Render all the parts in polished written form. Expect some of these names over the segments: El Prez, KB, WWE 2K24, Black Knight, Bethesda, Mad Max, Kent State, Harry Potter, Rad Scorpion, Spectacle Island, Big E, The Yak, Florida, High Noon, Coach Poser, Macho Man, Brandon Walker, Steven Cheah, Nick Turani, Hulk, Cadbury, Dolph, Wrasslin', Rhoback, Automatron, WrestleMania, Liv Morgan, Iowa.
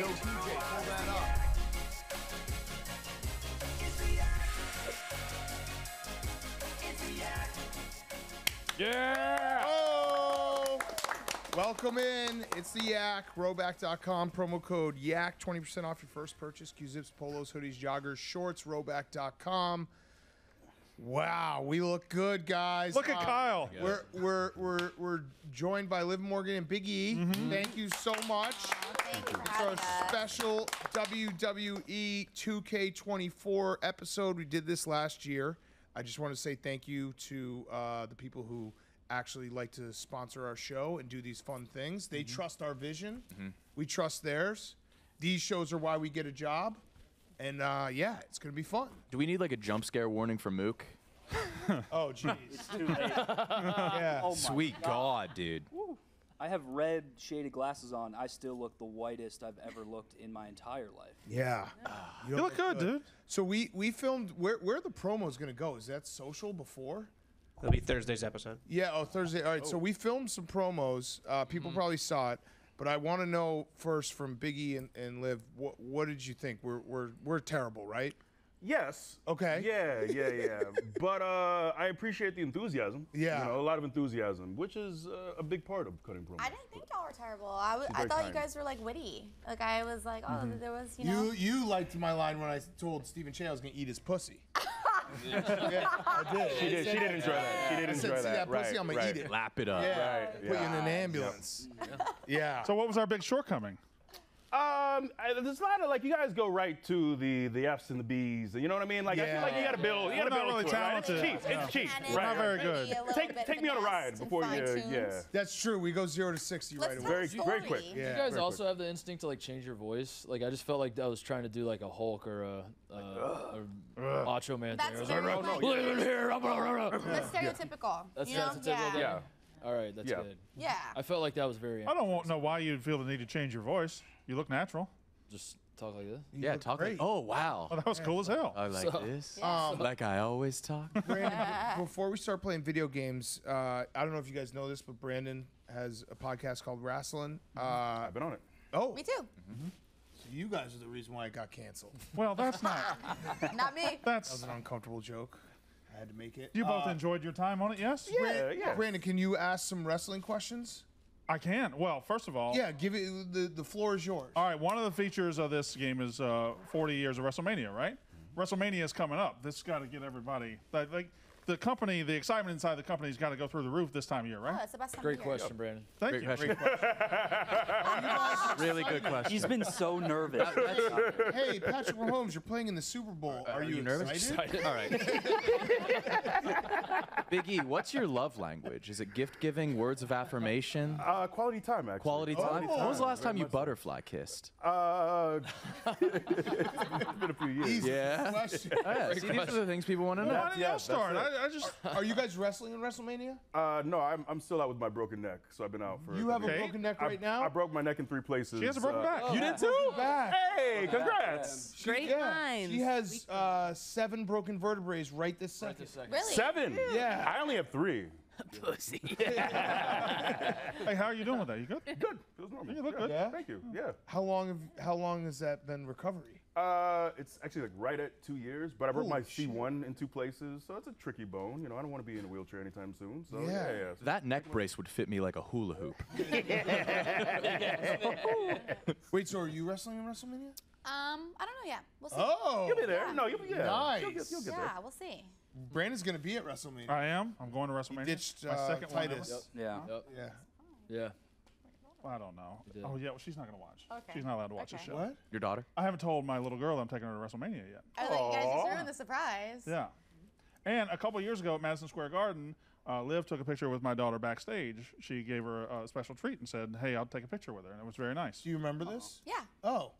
Yo, DJ, pull that up. Yeah! Oh! Welcome in. It's the Yak. Rhoback.com. Promo code Yak. 20% off your first purchase. Q-zips, polos, hoodies, joggers, shorts. Rhoback.com. Wow, we look good, guys. Look at Kyle. We're joined by Liv Morgan and Big E. Mm-hmm. Thank you so much. It's our special WWE 2K24 episode. We did this last year. I just want to say thank you to the people who actually like to sponsor our show and do these fun things. They trust our vision. We trust theirs. These shows are why we get a job. And yeah, it's going to be fun. Do we need like a jump scare warning for Mook? Oh, jeez. It's too late. Yeah. Oh, sweet God, dude. Woo. I have red shaded glasses on. I still look the whitest I've ever looked in my entire life. Yeah. You look good, dude. So we filmed, where are the promos going to go? Is that social before? It'll be Thursday's episode. Yeah, oh, Thursday. All right, so we filmed some promos. People probably saw it. But I want to know first from Big E and Liv, what did you think? We're terrible, right? Yes. Okay. Yeah. But I appreciate the enthusiasm. Yeah. You know, a lot of enthusiasm, which is a big part of cutting promos. I didn't think y'all were terrible. I thought you guys were like witty. Like I was like, oh, there was, you know. You liked my line when I told Steven Cheah I was gonna eat his pussy. Yeah, I did. She did enjoy that. She did enjoy that. See that pussy, I'm gonna eat it. Lap it up. Yeah. Right. Put you in an ambulance. Yeah. So what was our big shortcoming? There's a lot of like you guys go right to the F's and the B's, you know what I mean? Like I feel like you gotta build, really talented. Right? It's cheap, it's right. Not very good. Take me on a ride before you. Yeah, that's true. We go 0 to 60 right away. Very quick. Yeah. Do you guys also have the instinct to like change your voice? Like I just felt like I was trying to do like a Hulk or a Macho Man thing. That's stereotypical. That's stereotypical. Yeah. All right, that's good. Yeah. I felt like that was very. I don't know why you'd feel the need to change your voice. You look natural. Just talk like this. You talk great. Like. Oh, wow. Oh, that was cool as hell. I like this. Yeah. Like I always talk. Brandon, before we start playing video games, I don't know if you guys know this, but Brandon has a podcast called Wrasslin'. I've been on it. Oh. Me too. So you guys are the reason why it got canceled. Well, that's not. Not me. That was an uncomfortable joke. I had to make it. You both enjoyed your time on it, yes? Yeah. Brandon, can you ask some wrestling questions? I can. Well, first of all, give it the floor is yours. All right. One of the features of this game is 40 years of WrestleMania, right? WrestleMania is coming up. This got to get everybody. Like the company, the excitement inside the company's got to go through the roof this time of year, right? Oh, it's the best time of year. Question, Brandon. Thank you. Great question. Really good question. He's been so nervous. Hey, Patrick Mahomes, you're playing in the Super Bowl. Are you nervous? Excited? All right. Big E, what's your love language? Is it gift-giving, words of affirmation? Quality time, actually. Quality time? When was the last time you butterfly kissed? It's been a few years. Yeah. See, these are the things people want to know. Why did y'all start? Are you guys wrestling in WrestleMania? No, I'm still out with my broken neck, so I've been out for... You have a broken neck right now? I broke my neck in 3 places. She has a broken back. You did too? Hey, congrats. Great times. She has 7 broken vertebrae right this second. Really? 7? Yeah. I only have 3. Pussy. Hey, how are you doing with that? You good? Good. Feels normal. You look good. Yeah. Thank you. Yeah. How long has that been recovery? It's actually like right at 2 years, but I broke my C1 in 2 places, so that's a tricky bone. You know, I don't want to be in a wheelchair anytime soon. So yeah. So that neck brace would fit me like a hula hoop. Wait, so are you wrestling in WrestleMania? I don't know yet. We'll see. Oh, you'll be there. Yeah. No, you'll be there. Nice. You'll get there. Yeah, we'll see. Brandon's gonna be at WrestleMania. I am. I'm going to WrestleMania. He ditched my second Titus. Yeah. Well, I don't know. Oh yeah, well, she's not gonna watch. Okay. She's not allowed to watch the show. What? Your daughter? I haven't told my little girl I'm taking her to WrestleMania yet. Oh, you guys just ruined the surprise. Yeah. And a couple years ago at Madison Square Garden, Liv took a picture with my daughter backstage. She gave her a special treat and said, "Hey, I'll take a picture with her," and it was very nice. Do you remember this? Yeah. Oh.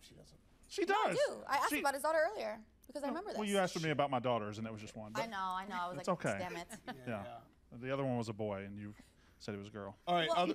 She doesn't. She does. No, I do. I asked about his daughter earlier. Because I remember this. Well, you asked me about my daughters, and that was just one. I know. I was like, damn it. Yeah. The other one was a boy, and you said it was a girl. All right.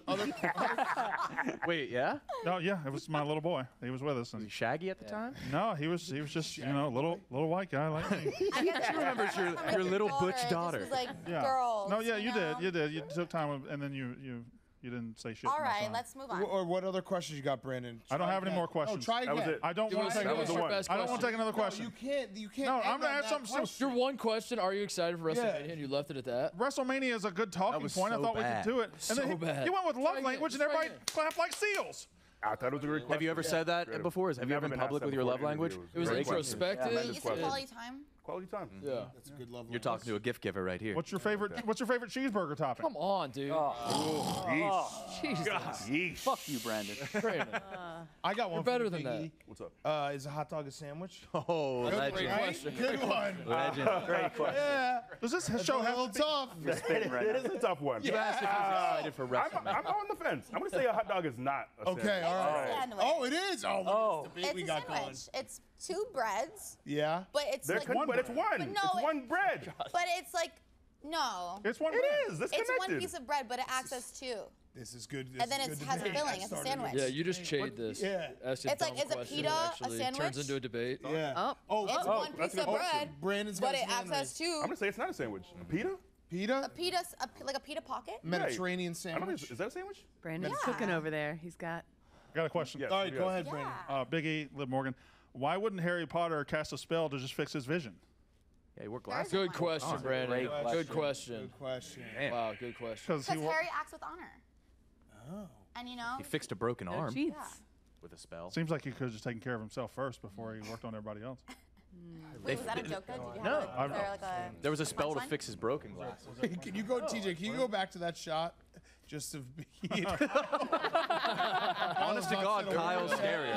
Wait, yeah? No, yeah. It was my little boy. He was with us. Was he shaggy at the time? No, he was just shaggy, you know, little white guy like me. She remembers your little butch daughter. Like girls. No, yeah, you did. You took time, and then you You didn't say shit. All right, let's move on. Or what other questions you got, Brandon? I don't have any more questions. Oh, try again. That was it. I don't want to take another one. I don't want to take another question. No, you can't. You can't. No, I'm gonna ask something. Your one question: are you excited for WrestleMania? Yeah. And you left it at that. WrestleMania is a good talking point. So I thought we could do it. And so bad. You went with love language, and everybody clapped like seals. I thought it was a great question. Have you ever said that before? Have you ever been public with your love language? It was introspective. It's quality time. Quality time. Yeah, that's a good level. You're talking to a gift giver right here. What's your favorite? What's your favorite cheeseburger topping? Come on, dude. Jesus. Yeesh. Fuck you, Brandon. I got one. You're better than that. What's up? Is a hot dog a sandwich? Oh, great question. Good one. Legend. Great question. Yeah. Does this show have a little tough? It is a tough one. You asked if he's excited for wrestling. I'm on the fence. I'm gonna say a hot dog is not a sandwich. Okay. All right. Oh, it is. Oh, it's a sandwich. It's two breads. Yeah. But it's like one. But it's one. But no, it's one bread. But it's like, no. It's one bread. It is. It's connected. It's one piece of bread, but it acts as two. This is good. This and then it has a filling. It's a sandwich. Yeah, you just cheated this. Yeah. It's like, is a pita a sandwich? Turns into a debate. Yeah. It's one piece of bread, Brandon's but it acts as two. I'm going to say it's not a sandwich. A pita? Pita? A pita, like a pita pocket? Mediterranean sandwich. Is that a sandwich? Brandon's cooking over there. He's got. I got a question. All right, go ahead, Brandon. Big E, Liv Morgan. Why wouldn't Harry Potter cast a spell to just fix his vision? Yeah, he wore glasses. Good question, Brandon. Good question. Good question. Wow, good question. Because Harry acts with honor. Oh. And you know? He fixed a broken arm with a spell. Seems like he could have just taken care of himself first before he worked on everybody else. Wait, was that a joke, though? Did you have there was a spell to fix his broken glasses. Can you go, TJ, can you go back to that shot? Just to be, you know. Honest to God, Kyle's scarier.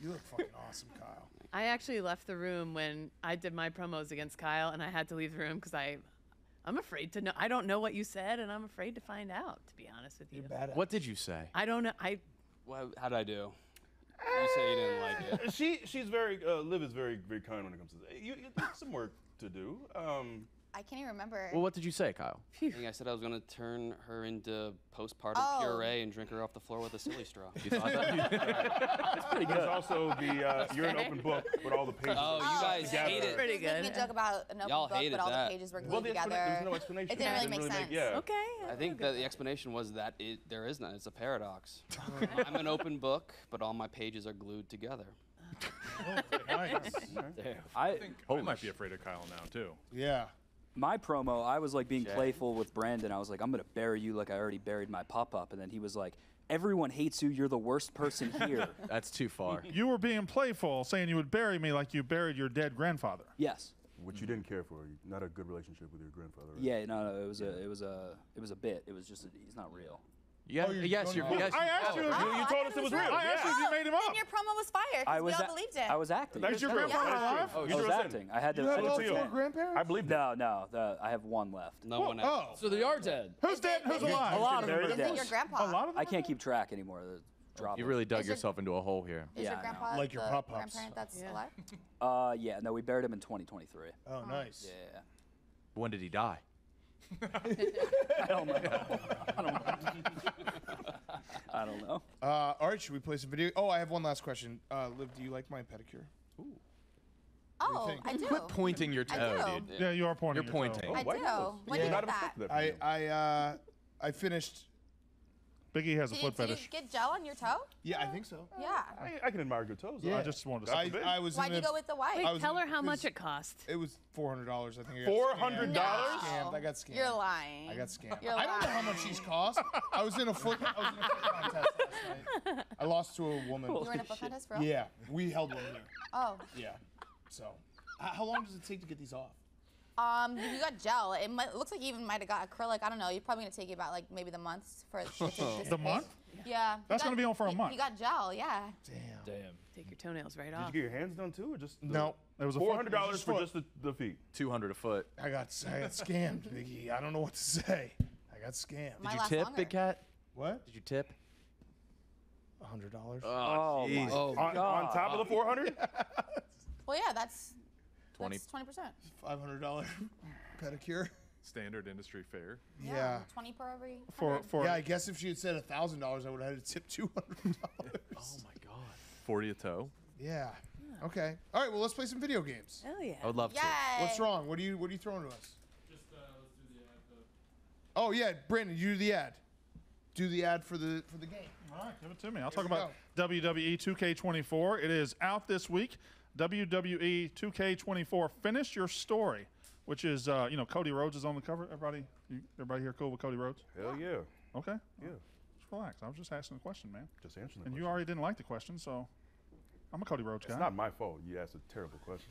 You look fucking awesome, Kyle. I actually left the room when I did my promos against Kyle, and I had to leave the room because I'm afraid to know. I don't know what you said, and I'm afraid to find out. To be honest with you, you're bad at what did you say? I don't know. Well, how did I do? You say you didn't like it. She's very Liv is very very kind when it comes to that. You have some work to do. I can't even remember. Well, what did you say, Kyle? I think I said I was going to turn her into postpartum puree and drink her off the floor with a silly straw. You thought that? That's pretty good. There's also the you're an open book, but all the pages are together. Pretty good. Making a joke about an open book, but all the pages were glued together. There's no explanation. It didn't really make sense. Okay. I think that the explanation was that there is none. It's a paradox. I'm an open book, but all my pages are glued together. Nice. I think I might be afraid of Kyle now too. Yeah. My promo, I was like being playful with Brandon. I was like, I'm going to bury you like I already buried my pop-up. And then he was like, everyone hates you. You're the worst person here. That's too far. You were being playful, saying you would bury me like you buried your dead grandfather. Yes. Which you didn't care for. Not a good relationship with your grandfather, right? Yeah, no, it was a bit. It was just, he's not real. Yeah, yes, I asked you. You told us it was real. I asked you if you made him up. And your promo was fire because we all believed it. I was acting. That's your grandfather alive? Oh, I was acting. I had to. You had all four grandparents? I believe that. No, I have one left. No one else. Oh. So they are dead. Who's dead? Who's alive? A lot of them are dead. Your grandpa. A lot of them. I can't keep track anymore. You really dug yourself into a hole here. Is your grandpa like your pop-ups? Grandparent that's alive? Yeah. No, we buried him in 2023. Oh, nice. Yeah. When did he die? I don't know. I don't know. I don't know. All right, should we play some video? Oh, I have one last question. Liv, do you like my pedicure? Ooh. Oh, I do. Quit pointing your toe, dude. Yeah, you are pointing. You're pointing. Oh, I do. When did you get that? I finished. Big E has a foot fetish. Did you get gel on your toe? Yeah, I think so. Yeah. I can admire good toes. Yeah. I just wanted to say that. Why'd you go with the white? Wait, tell her how much it cost. It was $400, I think. $400? No. I got scammed. You're lying. I got scammed. I don't know how much these cost. I was in a foot contest last night. I lost to a woman. You were in a foot contest, bro? Yeah. We held one there. Oh. Yeah. So, how long does it take to get these off? You got gel. It looks like you even might have got acrylic. I don't know. You're probably gonna take you about like maybe the months for the month. Yeah. That's gonna be on for a month. You got gel. Yeah. Damn. Take your toenails right off. Did you get your hands done too, or just no? It was $400 for just the feet. $200 a foot. I got scammed, Big E. I don't know what to say. I got scammed. Did you tip, Big Cat? What? Did you tip? $100. Oh, geez. Oh on top of the 400. Well, yeah, that's. 20%. $500 pedicure. Standard industry fare. Yeah. 20 per every. For yeah, I guess if she had said $1,000, I would have had to tip $200. Oh my God. 40 a toe. Yeah. Okay. All right. Well, let's play some video games. Hell yeah. I would love to. What's wrong? What are you throwing to us? Just let's do the Oh yeah, Brandon, you do the ad. Do the ad for the game. All right, give it to me. I'll talk about WWE 2K24. It is out this week. WWE 2K24. Finish your story, which is you know, Cody Rhodes is on the cover. Everybody here cool with Cody Rhodes? Hell yeah. Okay. Yeah. Just relax. I was just asking the question, man. Just answering the question. And you already didn't like the question, so I'm a Cody Rhodes guy. It's not my fault. You asked a terrible question.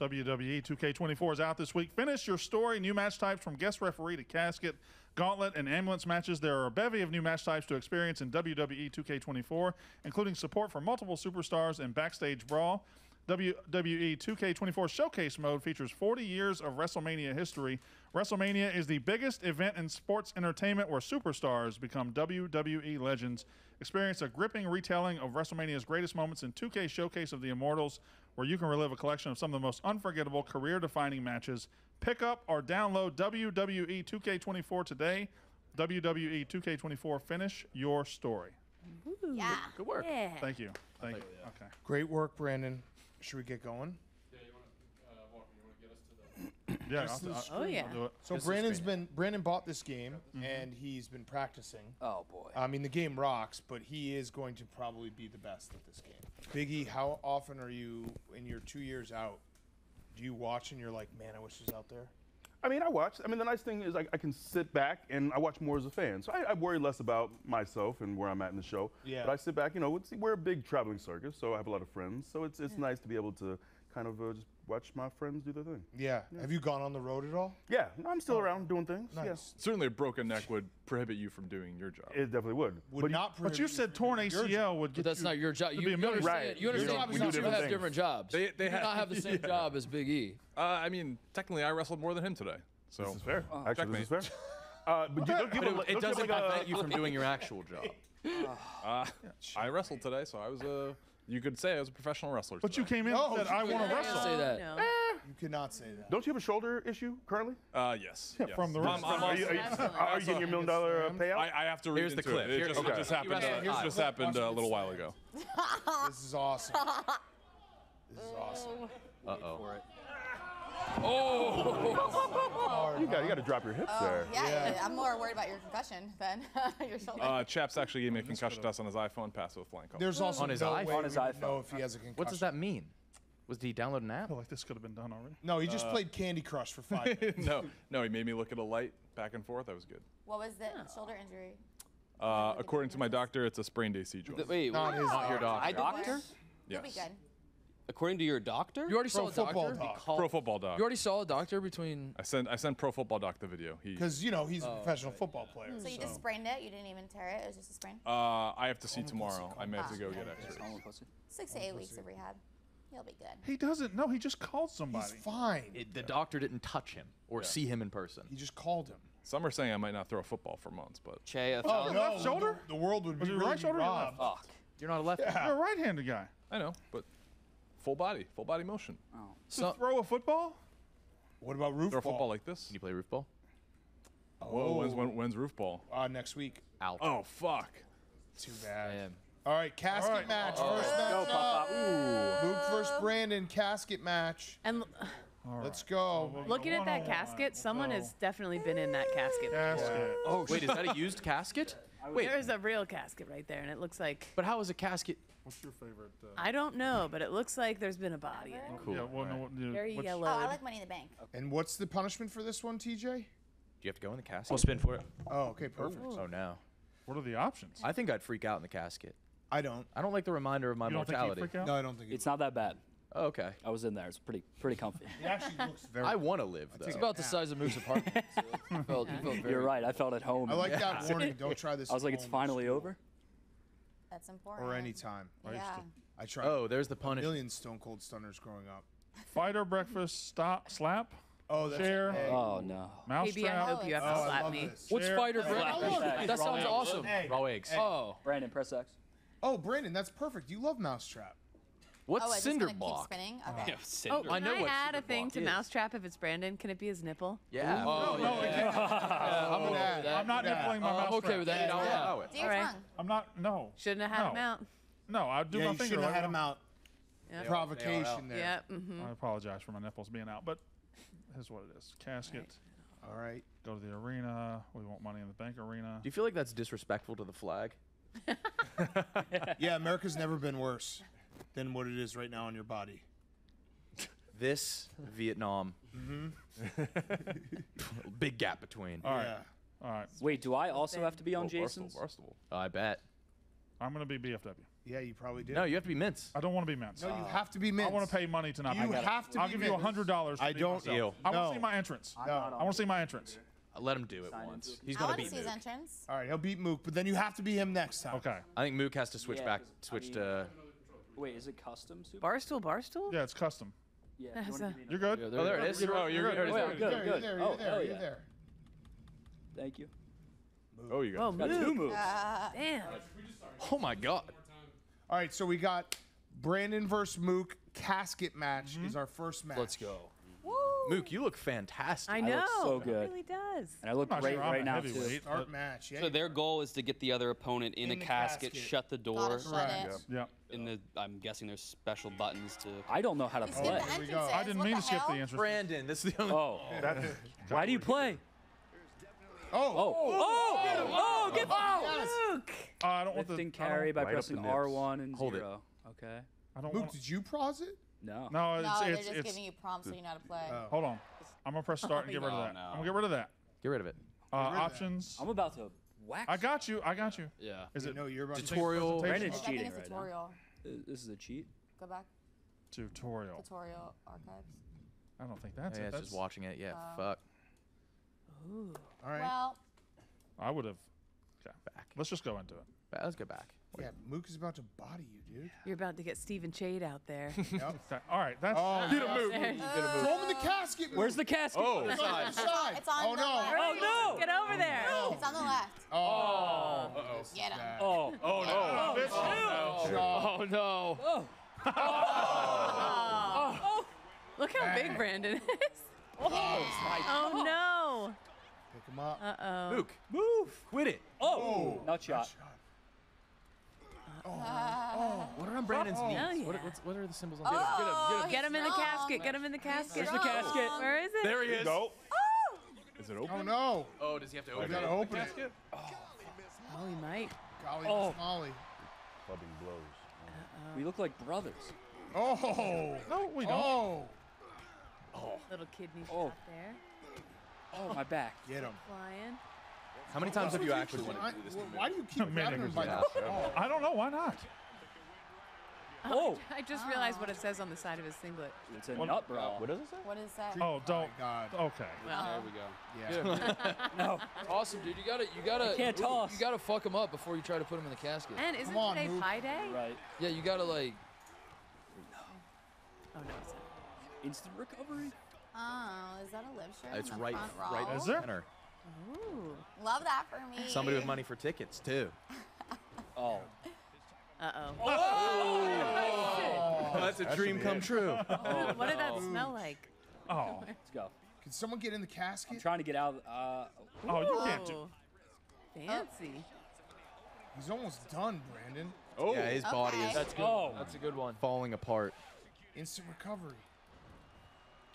WWE 2K24 is out this week. Finish your story. New match types from guest referee to casket, gauntlet, and ambulance matches. There are a bevy of new match types to experience in WWE 2K24, including support for multiple superstars and backstage brawl. WWE 2K24 Showcase Mode features 40 years of WrestleMania history. WrestleMania is the biggest event in sports entertainment where superstars become WWE legends. Experience a gripping retelling of WrestleMania's greatest moments in 2K Showcase of the Immortals, where you can relive a collection of some of the most unforgettable career-defining matches. Pick up or download WWE 2K24 today. WWE 2K24, finish your story. Ooh, yeah. Good work. Yeah. Thank you. Thank you. Yeah. Okay. Great work, Brandon. Should we get going? Yeah, you want to get us to the... yeah, I'll do it. So Brandon bought this game, and he's been practicing. Oh, boy. I mean, the game rocks, but he is going to probably be the best at this game. Big E, how often are you, in your 2 years out, do you watch and you're like, man, I wish it was out there? I mean, I watch. I mean, the nice thing is I can sit back and I watch more as a fan. So I worry less about myself and where I'm at in the show. Yeah. But I sit back, you know, we're a big traveling circus, so I have a lot of friends. So it's nice to be able to kind of just watch my friends do their thing. Yeah. Have you gone on the road at all? Yeah. I'm still around doing things. Nice. Yes. Certainly a broken neck would prohibit you from doing your job. It definitely would. But you said torn ACL would get... But that's not your job. You understand, right. You understand you have different jobs. They do not have the same job as Big E. I mean, technically, I wrestled more than him today. So this is fair. Actually, this is fair. But it doesn't prevent you from doing your actual job. I wrestled today, so I was a... You could say I was a professional wrestler. But you came in and said, I want to wrestle. Say that. No. You cannot say that. Don't you have a shoulder issue currently? Yes. Yeah, yes. From the wrestling. Are you getting your $1 million payout? I have to read Here's the clip. It. Here's, okay. It just happened, a little while ago. This is awesome. This is awesome. Uh-oh. Oh! You got to drop your hips there. Yeah, I'm more worried about your concussion than your shoulder. Chaps actually gave me a concussion test on his iPhone. Passed with flying colors. There's also no way on his iPhone. If he has a concussion. What does that mean? Was he download an app? I feel like this could have been done already. No, he just played Candy Crush for 5 minutes. No, he made me look at a light back and forth. I was good. What was the shoulder injury? According to my doctor, it's a sprained AC joint. Wait, not your doctor. Doctor? Yes. You'll be good. According to your doctor? You already saw a doctor? Pro Football Doc. You already saw a doctor between... I sent Pro Football Doc the video. Because, you know, he's a professional football player. So you just sprained it? You didn't even tear it? It was just a sprain? I have to see tomorrow. I may have to go get x-rays. 6 to 8 weeks of rehab. He'll be good. He doesn't. No, he just called somebody. He's fine. The doctor didn't touch him or see him in person. He just called him. Some are saying I might not throw a football for months, but... Cheah, your left shoulder? The world would be right shoulder robbed. You're not a left-handed. You're a right-handed guy. I know, but... Full body motion. Oh. So throw a football? What about roof ball? Throw a football like this? Can you play roof ball? Oh. Whoa, when's roof ball? Next week. Out. Oh, fuck. Too bad. Man. All right, casket match. First match up. Ooh. Luke versus Brandon, casket match. And let's go. Looking at that casket, someone has definitely been in that casket. Oh, wait, is that a used casket? Wait, there's a real casket right there, and it looks like... But how is a casket... What's your favorite? I don't know, but it looks like there's been a body in it. Cool. Yeah, well, very yellow. Oh, I like Money in the Bank. And what's the punishment for this one, TJ? Do you have to go in the casket? We'll spin for it. Oh, okay, perfect. Ooh. Oh, no. What are the options? I think I'd freak out in the casket. I don't. I don't like the reminder of my mortality. Think freak out? No, I don't think it's not that bad. Oh, okay. I was in there. It's pretty comfy. It actually looks very... I want to live, though. It's about the size of Moose apartment. So you're right. I felt at home. I like that warning. Don't try this. I was like, it's finally over. That's important. Or any time. Yeah. I tried. Oh, there's the punishment. Million Stone Cold Stunners growing up. Fighter breakfast, stop, slap. Oh, that's Chair. Oh, no. Mouse trap. I hope you have to slap me. What's fighter breakfast? That sounds awesome. Raw eggs. Oh. Brandon, press X. Oh, Brandon, that's perfect. You love mousetrap. What's cinder block? Spinning? Okay. Yeah, cinder. Oh, can I add a thing to mousetrap if it's Brandon? Can it be his nipple? Yeah. Oh, no, I'm not nippling my mousetrap. I'm okay with that. I'll allow it. Do your tongue. I'm not. No. Shouldn't have had him out. No, I'd do my finger. Shouldn't have had him out. Yep. Provocation there. Yeah. Mm-hmm. I apologize for my nipples being out, but that's what it is. Casket. All right. Go to the arena. We want Money in the Bank arena. Do you feel like that's disrespectful to the flag? Yeah, America's never been worse than what it is right now on your body. This, Vietnam. Mm-hmm. Big gap between. All right. Yeah. All right. Wait, do I also have to be on Jason's? Barstool. I bet. I'm going to be BFW. Yeah, you probably did. No, you have to be Mints. I don't want to be Mints. No, you have to be Mints. I want to pay money to not be Mints. You have to be Mints. I'll give you $100. I don't. Deal. I want to see my entrance. No. I want to see my entrance. I'll let him do it once. He's going to beat Mook. I want to see his entrance. All right, he'll beat Mook, but then you have to be him next time. Okay. I think Mook has to switch back. Switch to. Wait, is it custom? Barstool? Yeah, it's custom. Yeah. You're good. Oh, there it is. Oh, you're good. You're good. You're there. You're there. Thank you. Move. Oh, you got two moves. Damn. Oh, my God. All right, so we got Brandon versus Mook. Casket match is our first match. Let's go. Woo. Mook, you look fantastic. I know. I look so good. It really does. And I look great right now, too. Start match. Yeah, so their goal is to get the other opponent in a casket, shut the door. Yeah. In the, I'm guessing there's special buttons to... I don't know how to play. I didn't mean to skip the entrance. Brandon, this is the only... Oh. Why do you play? Oh! Get out, Luke! I don't want the carry by pressing R1 and 0. Okay. Luke, did you pause it? No. No, they're just giving you prompts so you know how to play. Hold on. I'm gonna press start and get rid of that. I'm gonna get rid of that. Get rid of it. Options. I'm about to whack. I got you. Yeah. Is it? No, you're about tutorial. Brandon's cheating right now. This is a cheat. Go back. Tutorial. Tutorial archives. I don't think that's it. That's just watching it. Yeah. Fuck. Ooh. All right. Well, I would have. Okay. Back. Let's just go into it. Let's go back. Wait. Yeah, Mook is about to body you, dude. You're about to get Steven Cheah out there. Yep. All right. That's. Oh, get a move. Throw him in the casket. Move. Where's the casket? Oh, it's on the side. It's on the left. Oh, no. Get over there. No. It's on the left. Oh. Get him. Oh. Oh, no. Oh, no. Oh. Oh. Look how big Brandon is. Oh, no. Pick him up. Uh-oh. Luke, move. Quit it. Oh. Nut shot. What are on Brandon's knees? Oh, yeah. What are the symbols on Brandon's knees? Get him in the casket. Get him in the casket. There's the casket. Where is it? There he is. Oh. Is it open? Oh, no. Oh, does he have to open it? Gotta open it. Oh, he might. Golly, Molly. Clubbing blows. We look like brothers. Oh. No, we don't. Oh. Oh. Little kidney shot there. Oh, my back. Get him. Flying. How many times have you actually wanted to do this? Why do you keep grabbing him by the show? I don't know. Why not? Oh. I just realized what it says on the side of his singlet. It's a nut bra. What does it say? What is that? Oh, don't. Oh, God. Okay. Well. There we go. Yeah. No. Awesome, dude. You gotta. I can't toss. You gotta fuck him up before you try to put him in the casket. And isn't today Pie Day? Right. Yeah. You gotta like. No. Oh no. It's not. Instant recovery. Oh, is that a live shirt? It's right center. Ooh. Love that for me. Somebody with money for tickets, too. Oh. Uh-oh. Oh! That's a dream come true. Oh, what did that smell like? Oh. Let's go. Can someone get in the casket? I'm trying to get out. Oh, you can't do it. Fancy. He's almost done, Brandon. Oh. Yeah, his body is. That's good. Oh. That's a good one. Falling apart. Instant recovery.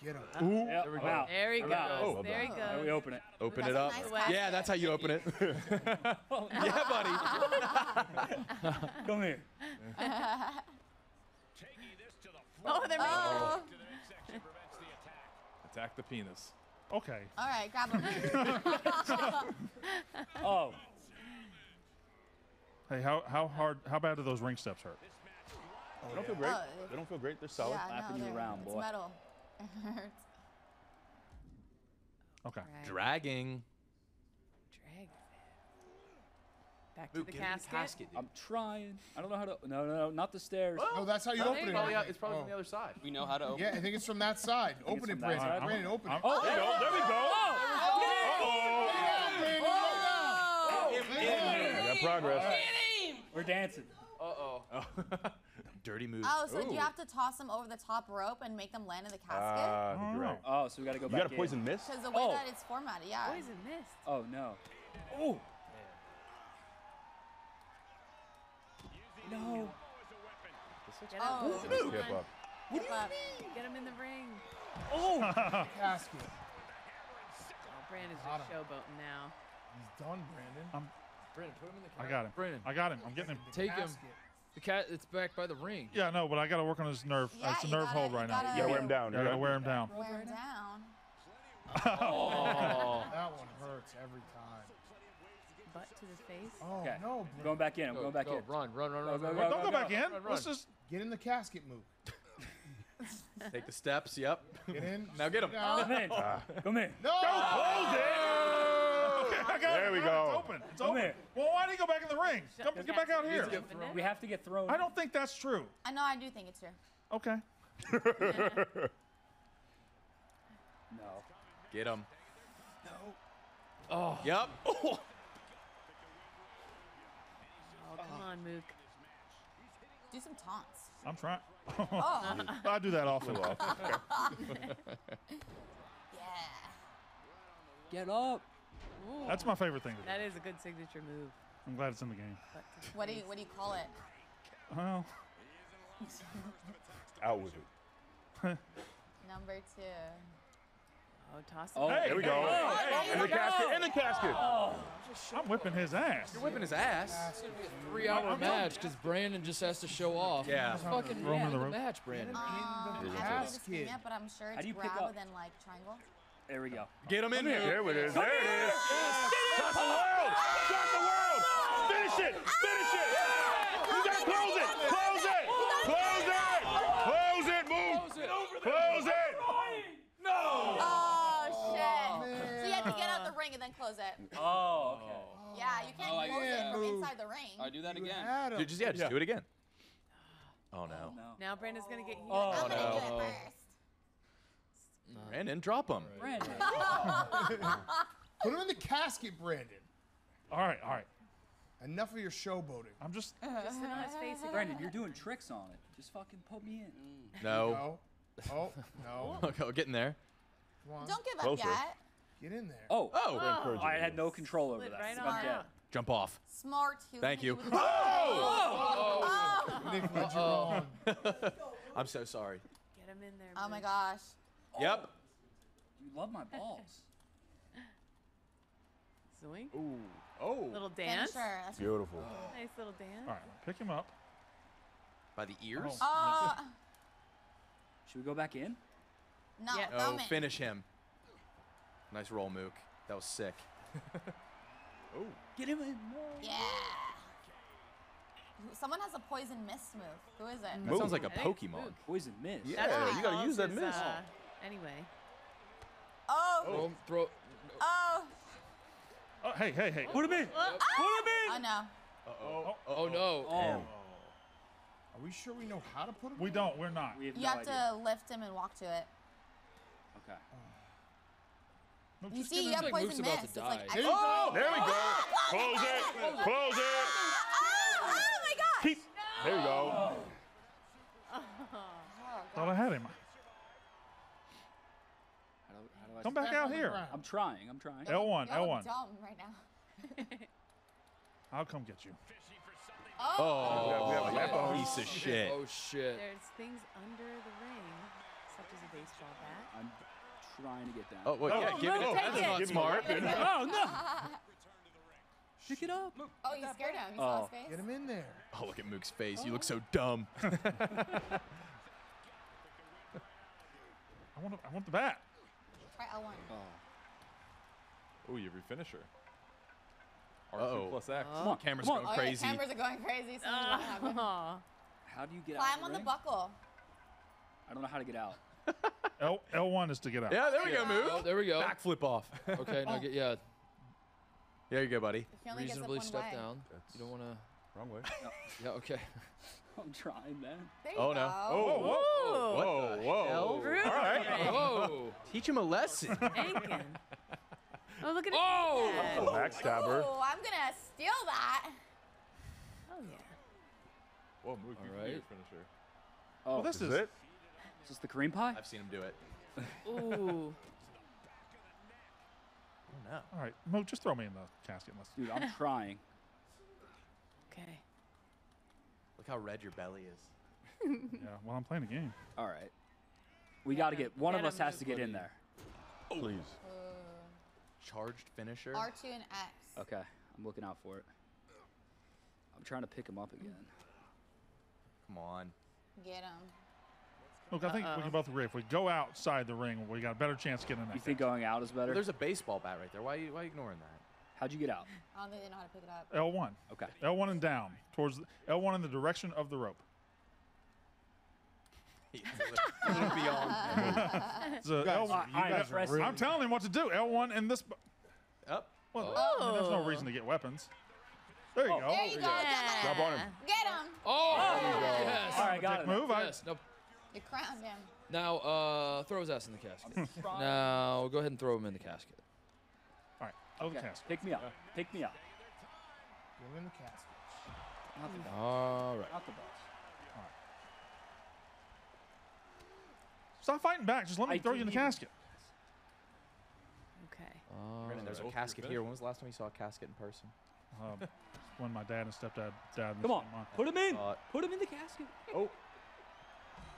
Get him. Ooh. Yep. There we go. Wow. There he goes. Oh, there he goes. Now we open it. Open it up. Nice that's how you open it. Yeah, buddy. Come here. Oh, they're moving. Attack the penis. Okay. All right, grab him. Oh. Hey, how bad do those ring steps hurt? Oh, they don't feel great. They don't feel great. They're solid. Lapping you around, boy. It's metal. It hurts. Okay. Right. Dragging. Back to the casket. I'm trying. I don't know how to. No, not the stairs. Oh, no, that's how you open it. It's probably from the other side. We know how to open it. Yeah, I think it's from that side. Open it, Brandon. Brandon, open it. Oh, there we go. Oh! Got progress. We're dancing. Dirty move. Oh, so do you have to toss them over the top rope and make them land in the casket? Right. Oh, so we got to go back. You got a poison mist? Because the way that it's formatted, yeah. Poison mist. Oh, no. Oh. No. Oh. What do you mean? Get him in the ring. Oh. Casket. Brandon's just showboating now. He's done, Brandon. Brandon, put him in the casket. I got him. Brandon. I got him. I'm getting him. Take him. The cat, it's back by the ring. Yeah, no, but I got to work on his nerve. Yeah, it's a nerve hold right now. You got to wear him down. You got to wear him down. Wear him down. Oh. That one hurts every time. Butt to the face. Oh, okay. No. Brandon. Going back in. I'm going back in. Run, run, run. Don't go back in. Let's just get in the casket move. Take the steps. Yep. Get in. Now get him. Come in. Come in. No. Go hold it. Okay, I got it. There we go. It's open. It's open. Well, why did he go back in the ring? Get back out here. We have to get thrown. I don't think that's true. I know. I do think it's true. Okay. No. Get him. No. Oh. Yep. Oh. Oh, come on, Mook. Do some taunts. I'm trying. Oh. I do that awfully well. Yeah. Get up. Ooh. That's my favorite thing to do. That is a good signature move. I'm glad it's in the game. What do you call it? Well. Out with it. Number 2. Oh, toss it. Oh, hey, there we go. Hey, in the casket, in the casket. Oh. I'm whipping his ass. You're whipping his ass? It's going to be a 3-hour match because Brandon just has to show off. Yeah. Fucking win the match, Brandon. In the casket. But I'm sure it's rather than, like, triangle. There we go. Get him in here. There it is. There it is. Cross the world. Cross the world. Finish it. Finish it. You got to close it. Close it. Close it. Close it. Move. Close it. And then close it. Oh, okay. Yeah, you can't close it from inside the ring. I do that again. Just do it again. Oh, no. Now Brandon's going to get healed. I'm going to do it first. Brandon, drop him. Brandon. Put him in the casket, Brandon. All right, all right. Enough of your showboating. I'm just... Just sit on his face again. Brandon, you're doing tricks on it. Just fucking put me in. No. Oh, no. Go get in there. Don't give up yet. Get in there. Oh, oh. I had no control over that. Right Jump off. Smart. Thank you. Oh! Nick, what you wrong? I'm so sorry. Get him in there. Oh, my gosh. Yep. You love my balls. Zoink. Ooh. Oh. Little dance. That's beautiful. Nice little dance. All right. Pick him up. By the ears? Should we go back in? No. Yeah. Oh, finish him. Nice roll, Mook. That was sick. Oh, get him in. Yeah. Someone has a poison mist move. Who is it? Mook. That sounds like a Pokemon. Poison mist. Yeah, you gotta use that mist. Anyway. Oh. Oh. Throw. Oh. Oh. Hey, hey, hey. Put him in. Put him in. Oh no. Oh no. Oh. Are we sure we know how to put him? We don't. We're not. We have no idea. You have to lift him and walk to it. Okay. No, you see, you have poison mist. It's like, oh, there we go. Close it. Close it. Oh, my gosh. Keep. No. There we go. Thought I had him. How do I come back out here. I'm trying. I'm trying. L1. L1. I'm dumb right now. I'll come get you. Oh, that piece of shit. Oh, shit. There's things under the ring, such as a baseball bat. Trying to get down. Oh, wait, yeah, give it. That's not smart. Oh, no. Pick it up. Oh, you scared him. You saw his face? Get him in there. Oh, look at Mook's face. You look so dumb. I want the bat. Try L1. Oh, you're a finisher. R2 plus X. Come on. Cameras going crazy. Yeah, cameras are going crazy. How do you get out? Climb on the buckle. I don't know how to get out. L1 is to get out. Yeah, there we go, Mook. Oh, there we go. Backflip off. Okay, now get, yeah. There you go, buddy. Reasonably step down. That's you don't want to. Wrong way. No. Yeah, okay. I'm trying, man. There you go. Oh, whoa. Whoa. What the hell? All right. Whoa. Teach him a lesson. Oh, look at it. Oh, backstabber. Oh, I'm going to steal that. Oh, yeah. Whoa, Mook, you're a finisher. Oh, well, this is it. Is this the Kareem pie? I've seen him do it. Ooh. Oh, no. All right. Mo, just throw me in the casket. Dude, I'm trying. Okay. Look how red your belly is. Yeah, well, I'm playing a game. All right. We got to get one of us has to get in there. Please. charged finisher? R2 and X. Okay, I'm looking out for it. I'm trying to pick him up again. Come on. Get him. Look, I think we can both agree. If we go outside the ring, we got a better chance of getting in that. You think going out is better? Well, there's a baseball bat right there. Why are you ignoring that? How'd you get out? I don't think they know how to pick it up. L1. Okay. L1 and down. Towards L1 in the direction of the rope. I'm telling him what to do. L1 and this. Up. Well, I mean, there's no reason to get weapons. There you go. There you go. Yeah. Drop on him. Get him. Oh, yes. All right, got it. Move. Yes. Nope. You crowned him. Now, throw his ass in the casket. Now, go ahead and throw him in the casket. All right. Over the casket. Pick me up. Pick me up. Go in the casket. Not the boss. All right. Not the boss. All right. Stop fighting back. Just let me throw you in the casket. Okay. Brandon, there's a casket here. When was the last time you saw a casket in person? When my dad and stepdad died. Come on. Put him in. Put him in the casket. Oh.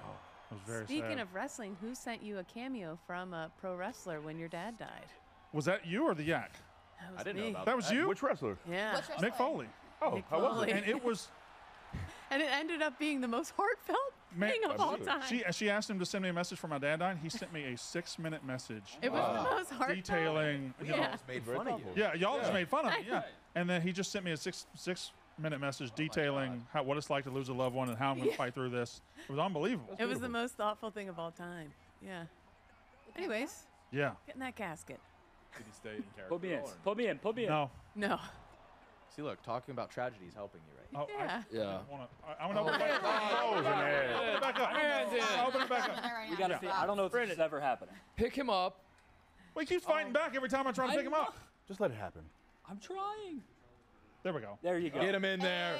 Oh, that was very sad. Speaking of wrestling, who sent you a cameo from a pro wrestler when your dad died? Was that you or the Yak? That was me. I didn't know about that. That was you? Which wrestler? Yeah. Which wrestler? Mick Foley. Oh, Mick Foley. How was it? And it was... And it ended up being the most heartfelt thing of all time. She asked him to send me a message for my dad dying. He sent me a 6-minute message. It was the most heartfelt. Detailing. Y'all just made fun of you. Yeah, y'all just made fun of me. Yeah. And then he just sent me a six-minute message detailing what it's like to lose a loved one and how I'm going to fight through this. It was unbelievable. It was the most thoughtful thing of all time. Yeah. Anyways. Yeah. Get in that casket. Did he stay in character? Put me in. Put me in. Put me in. No. No. See, look, talking about tragedy is helping you, right? Oh, yeah. I'm going to open it back up. Open it back up. We got to see. I don't know if this is ever happening. Pick him up. Well, he keeps fighting back every time I try to pick him up. Just let it happen. I'm trying. There we go. There you go. Get him in there.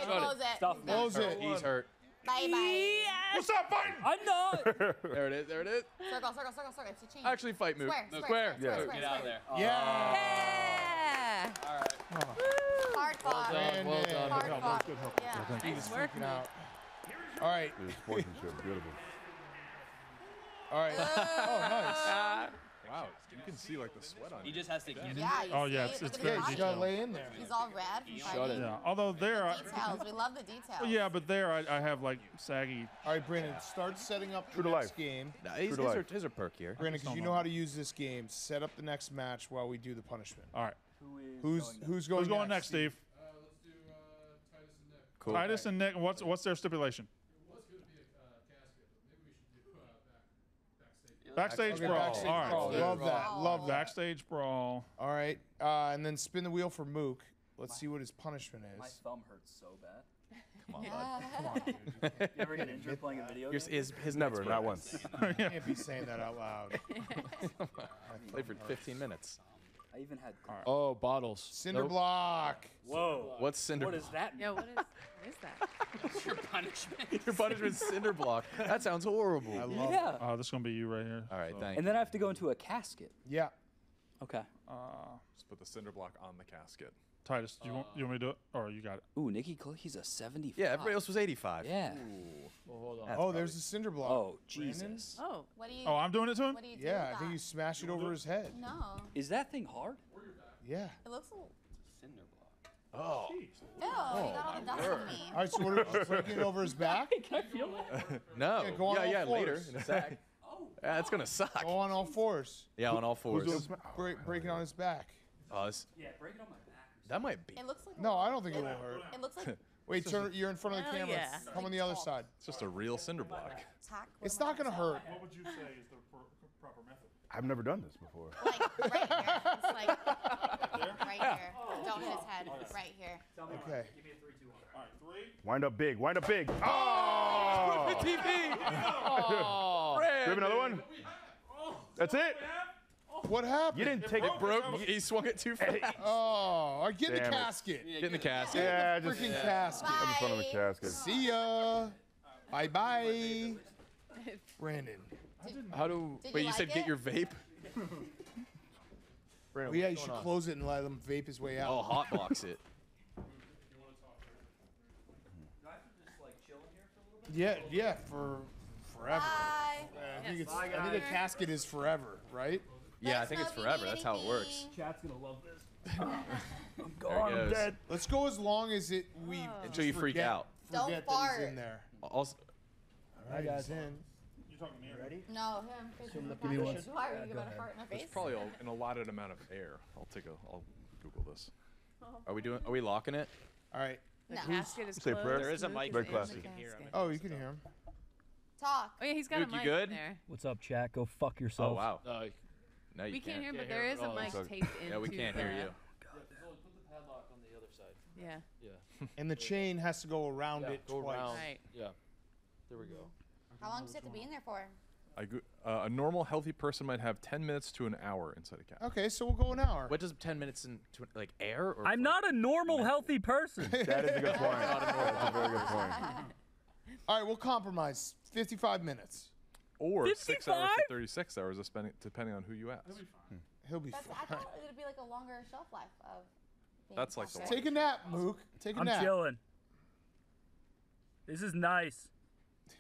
Close it. He's hurt. Bye-bye. Yes. What's up, fighting? I'm not. There it is. There it is. Circle, circle, circle, circle. It's a change. Actually, fight move. Square. No, square. Get out of there. Yeah. All right. Hard fought. Well done. Hard fought. Good help. Yeah. Nice work. All right. This sportsmanship, beautiful. All right. Oh, nice. Wow, you can see like the sweat on him. He just has to get it. Yeah, oh yeah, it's crazy. He's got to lay in there. He's all red. Shut it. Yeah. Although there, we love the details. Yeah, but there I have like saggy. All right, Brandon, start setting up the next game. His are perkier. Brandon, because you know how to use this game, set up the next match while we do the punishment. All right. Who's going next, Steve? Let's do Titus and Nick. Cool. Titus and Nick. What's their stipulation? It was going to be a casket, but maybe we should do backstage. Backstage brawl. All right. Love that. Love that. Backstage brawl. All right. And then spin the wheel for Mook. Let's see what his punishment is. My thumb hurts so bad. Come on, bud. Come on, dude. You ever get injured playing a video game? His never, not once. You can't be saying that out loud. I played for 15 minutes. I even had bottles. Cinder block. Whoa. What's cinder block? What is that? Yeah, what is that? That's your punishment. Your punishment is cinder block. That sounds horrible. I love it. This is going to be you right here. All right, thanks. And then I have to go into a casket. Yeah. Okay. Just put the cinder block on the casket. Titus, do you want me to do it? Or you got it? Ooh, Nikki Cole, he's a 75. Yeah, everybody else was 85. Yeah. Ooh. Well, hold on. There's the cinder block. Oh, Jesus. Oh, what do you? Oh, I'm doing it to him? What do you do with I think you smash it over his head. No. Is that thing hard? Yeah. It looks a little. It's a cinder block. Oh. Ew, he got all the dust on me. All right, so what are you flicking over his back? Can I feel that? No. Yeah, later in a sec. Oh. Yeah, that's going to suck. Go on all fours. Yeah, on all fours. Break it on his back. Yeah, break it on my back. That might be. It looks like I don't think it will hurt. It looks like. Wait, turn. You're in front of the camera. Yeah. Come on the other side. It's just a real cinder block. It's not gonna hurt. What would you say is the proper method? I've never done this before. Like right here. It's like right here. Don't hit his head. Right here. Okay. Give me a 3, 2, 1. All right, 3. Wind up big. Wind up big. Oh! TV. Oh! Grab another one. That's it. What happened? You didn't take it. Broke. He swung it too fast. Oh, get in the casket. Get in the casket. Yeah, just freaking casket. I'm in front of the casket. See ya. Bye bye. Brandon. Wait, you said get your vape? Brandon, yeah, you should close it and let him vape his way out. Oh, hotbox it. Do I have to just like chill in here for a little bit? Yeah, for forever. Bye. I think the casket is forever, right? Yeah, I think it's forever. That's how it works. Chat's gonna love this. I'm gone. I'm dead. Let's go as long as it we until you freak out. Don't fart. In there. Also, all right, guys. You're talking to me. Ready? No, him. Because so why are you gonna fart in my face? It's probably an allotted amount of air. I'll Google this. Are we doing? Are we locking it? All right. The casket is closed. There is a mic in there. You can hear him. Oh, you can hear him. Talk. Oh yeah, he's got a mic in there. What's up, chat? Go fuck yourself. Oh wow. No, we can't hear, but there is a mic taped in. Yeah, we can't hear you. God, put the padlock on the other side. Yeah. Yeah. And the chain has to go around it twice. Right. Yeah. There we go. How long does it have to be in there for? A normal healthy person might have 10 minutes to an hour inside a cat. Okay, so we'll go an hour. What does 10 minutes into like air? Or I'm not a normal healthy person. That is a good point. That's a very good point. All right, we'll compromise. 55 minutes. Or 55? 6 hours to 36 hours, of spending, depending on who you ask. He'll be fine. He'll be fine. I thought it would be like a longer shelf life of. That's like the take a nap, Mook. Take a nap. I'm chilling. This is nice.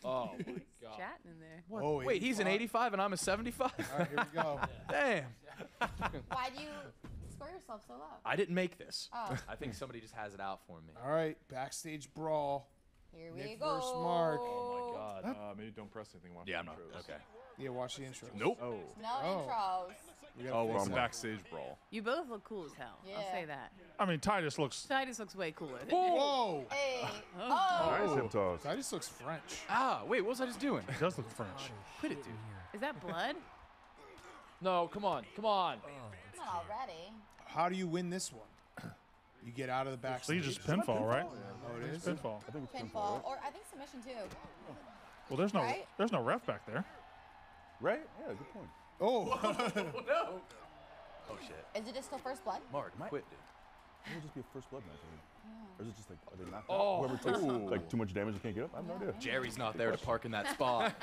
Oh my God. Chatting in there. What? Oh, wait, he's an 85 and I'm a 75. All right, here we go. Damn. Why do you score yourself so low? I didn't make this. Oh. I think somebody just has it out for me. All right, backstage brawl. Here we go. Nick versus Mark. Oh my God. Maybe don't press anything. Watch the intros. Okay. Yeah, watch the intros. Nope. Oh. No intros. We're on backstage brawl. You both look cool as hell. Yeah. I'll say that. I mean, Titus looks way cooler. Whoa! Hey! Oh! Titus looks French. Ah, wait, what was I just doing? It does look French. Quit it, dude. Is that blood? No, come on, come on. Come on already. How do you win this one? You get out of the back. So you just pinfall, right? Yeah. Oh, it is pinfall. I think it's pinfall, or I think submission too. Well, there's no, there's no ref back there, right? Yeah, good point. Oh. Whoa, no. Oh shit. Is it just still first blood? Mark, quit, dude. It would just be a first blood match. Or is it just like are they knocked out? Whoever takes like too much damage, you can't get up. I have no idea. Jerry's not there to park in that spot.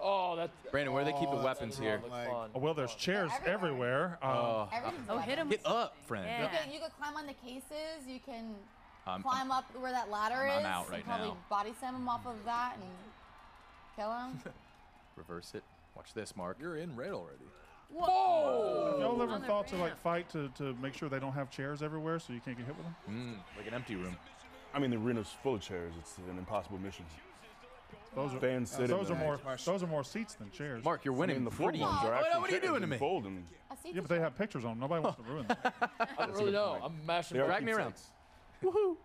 Oh, that's Brandon. Where do they keep the weapons here? Like, oh, well, there's chairs everywhere. Oh, hit him! Get up, friend. Yeah. You can climb on the cases. You can climb up where that ladder is. I'm out right probably now. Body slam him off of that and kill him. Reverse it. Watch this, Mark. You're in red already. Whoa! Y'all ever thought to like fight to make sure they don't have chairs everywhere so you can't get hit with them? Like an empty room. I mean, the arena's full of chairs. It's an impossible mission. Those are more seats than chairs. Mark, you're winning. I mean, the fold ones are actually what are you doing to me? Yeah, but they have pictures on them. Nobody wants to ruin them. I don't really know. I'm mashing. Drag me around. Woohoo!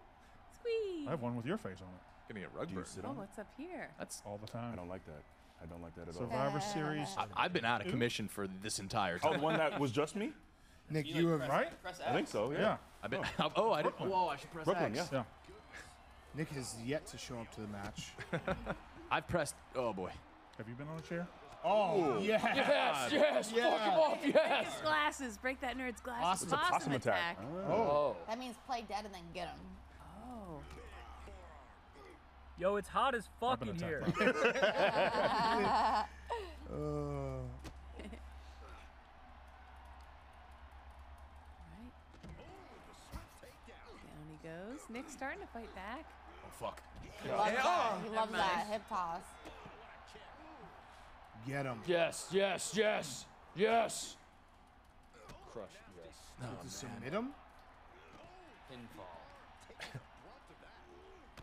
Squeeze. I have one with your face on it. Give me a rug burn. Oh, what's up here? That's all the time. I don't like that. I don't like that at all. Survivor Series. I've been out of commission for this entire time. Oh, one that was just me? Nick, you have right? Press X. I think so. Yeah. I've been. Oh, I didn't. Whoa, I should press X. Yeah. Nick has yet to show up to the match. I've pressed. Oh boy. Have you been on a chair? Oh yes, yes. Yeah. Fuck him off, yes. Break his glasses. Break that nerd's glasses. Possum attack. Oh. That means play dead and then get him. Oh. Yo, it's hot as fuck in here. Down he goes. Nick's starting to fight back. Oh fuck. He loves that hip toss. Get him. Yes, yes, yes, yes. Crush, yes. No, submit him. Pinfall.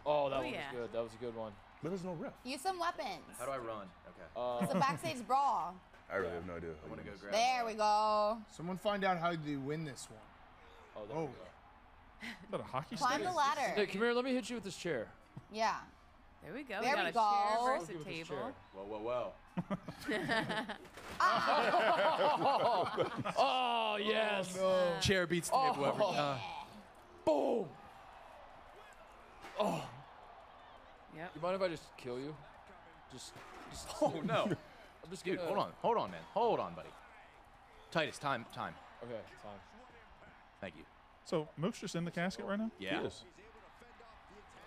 Oh, that one was good. That was a good one. But there's no ref. Use some weapons. How do I run? Okay. It's a backstage brawl. I really have no idea. I want to go grab. There we go. Someone find out how you win this one. Oh, there we go. About a hockey climb the ladder. Hey, come here. Let me hit you with this chair. Yeah. There we go. There we got a chair versus a table. Whoa, whoa, whoa. Oh, yes. Oh, no. Chair beats table every time. Boom. Oh. Yep. You mind if I just kill you? Just oh, no. I'm just kidding. Hold on. Hold on, man. Hold on, buddy. Titus, time. Okay, time. Thank you. So Mook's just in the casket right now? Yeah.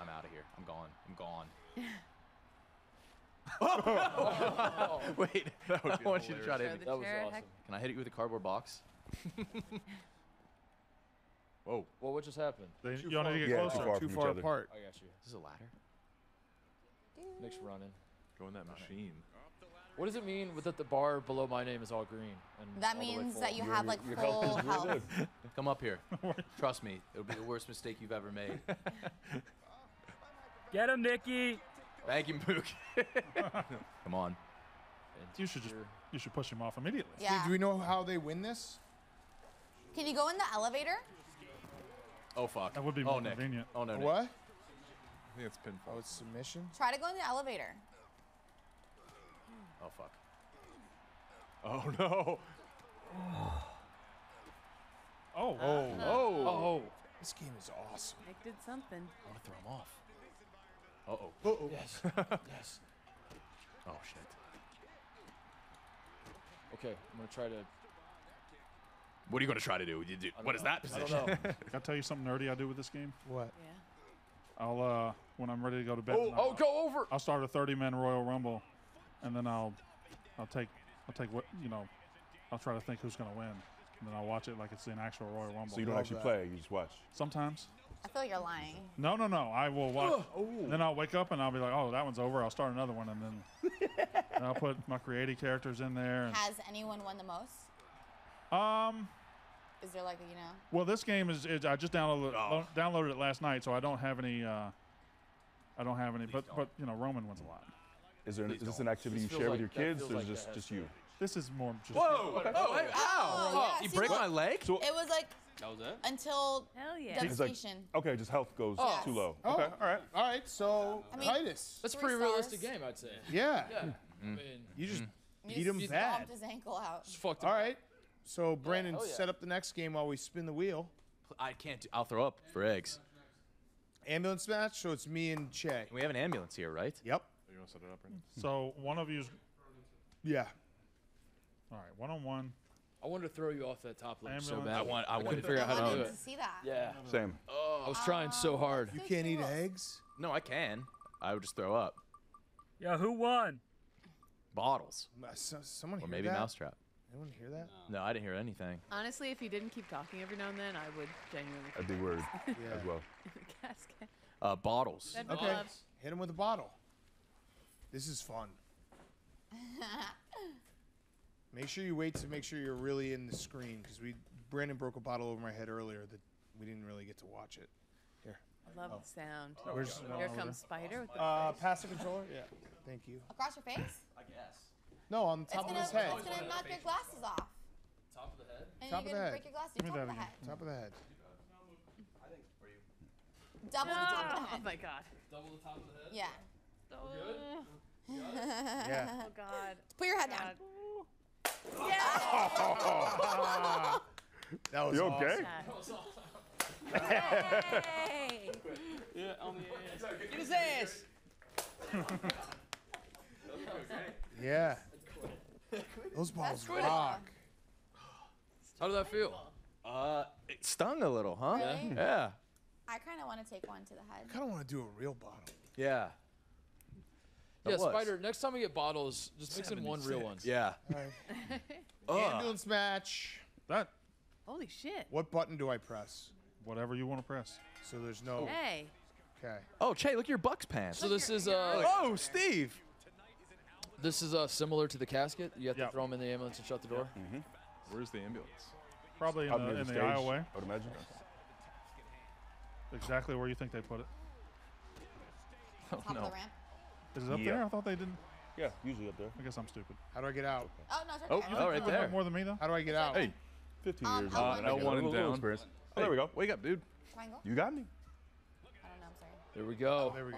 I'm out of here. I'm gone. I'm gone. Oh. Wait. I want you to try to hit me. That was awesome. Can I hit it with a cardboard box? Whoa. Well, what just happened? Y'all need to get closer. Too far apart. I got you. Is this a ladder? Nick's running. Go in that machine. What does it mean that the bar below my name is all green? And that all means that you have, like, full health. Come up here. Trust me. It'll be the worst mistake you've ever made. Get him, Nikki. Thank him, Book. Come on. You should just push him off immediately. Yeah. Steve, do we know how they win this? Can you go in the elevator? Oh, fuck. That would be more convenient. Oh, no, what? Nick. I think it's pinfall. Oh, it's submission? Try to go in the elevator. Oh, fuck. Oh, no. Oh. Oh. Oh. Oh. This game is awesome. Nick did something. I want to throw him off. Uh-oh. Uh-oh. Yes. Yes. Oh, shit. Okay, I'm going to try to... What are you going to try to do? What is that position? I don't know. Can I tell you something nerdy I do with this game? What? Yeah. I'll, when I'm ready to go to bed... Oh, go over! I'll start a 30-man Royal Rumble, and then I'll take what, you know, I'll try to think who's going to win, and then I'll watch it like it's an actual Royal Rumble. So you don't actually play, you just watch? Sometimes. I feel you're lying. No, no, no. I will watch. Then I'll wake up and I'll be like, oh, that one's over. I'll start another one, and then and I'll put my creative characters in there. And has anyone won the most? Is there like a, you know? Well, this game is. I just downloaded it last night, so I don't have any. I don't have any. But you know, Roman wins a lot. Is there? Is this an activity you share with your kids, or is this just you? This is more just. Whoa! Okay. Oh! Hey, ow! Oh, yeah, you break my leg? So it was like. That was it? Until devastation. Like, okay, just health goes too low. Oh. Okay, all right. All right, so I mean, Titus. That's a pretty realistic game, I'd say. Yeah. I mean, you just beat him bad. Stomped his ankle out. Just fucked him all right. So, Brandon, set up the next game while we spin the wheel. I can't. I'll throw up for eggs. Ambulance match, so it's me and Che. We have an ambulance here, right? Yep. You want to set it up right now? So, one of you's... Yeah. All right, one-on-one. I wanted to throw you off that top ledge so bad. I wanted to figure out how to do it. See that. Yeah. Same. Oh, I was trying so hard. You can't eat eggs? No, I can. I would just throw up. Yeah, who won? Bottles. Someone hear that? Or maybe Mousetrap. Anyone hear that? No, I didn't hear anything. Honestly, if you didn't keep talking every now and then, I would genuinely. I'd be worried as well. Casket. Bottles. Okay. Hit him with a bottle. This is fun. Make sure you wait to make sure you're really in the screen, because Brandon broke a bottle over my head earlier that we didn't really get to watch it. Here. I love the sound. Here comes Spider. With the pass the controller. Yeah. Thank you. Across your face? I guess. No, on top of his head. It's gonna knock your glasses off. Top of the head. And top you're gonna break your glasses. Top of the head. Top of the head. I think. Are you? Double the top of the head. Oh my God. Double the top of the head. Yeah. We're good. Yeah. Oh God. Put your head down. Yeah. Oh. That was you okay? Awesome. Hey. Yeah, on the ass. Get his ass. Yeah. Those balls rock. How did that feel? It stung a little, huh? Really? Yeah. I kind of want to take one to the head. I kind of want to do a real bottle. Yeah. Yeah, Spider, next time we get bottles, just mix in one real one. Yeah. Right. Ambulance match. That. Holy shit. What button do I press? Whatever you want to press. So there's no... Hey. Okay. Oh, Che, look at your Bucks pants. So this is... oh, Steve. This is similar to the casket. You have to throw them in the ambulance and shut the door. Mm-hmm. Where's the ambulance? Probably in the aisle way. I would imagine. Exactly where you think they put it. Oh, no. The ramp. Is it up there? I thought they didn't. Yeah, usually up there. I guess I'm stupid. How do I get out? Oh, no, it's right there. Oh, right there. More than me, though? How do I get out? Hey, 15 years old. L1 and down. Experience. Oh, there we go. Wake up, dude. Triangle? You got me. I don't know. I'm sorry. There we go. Oh, there we go.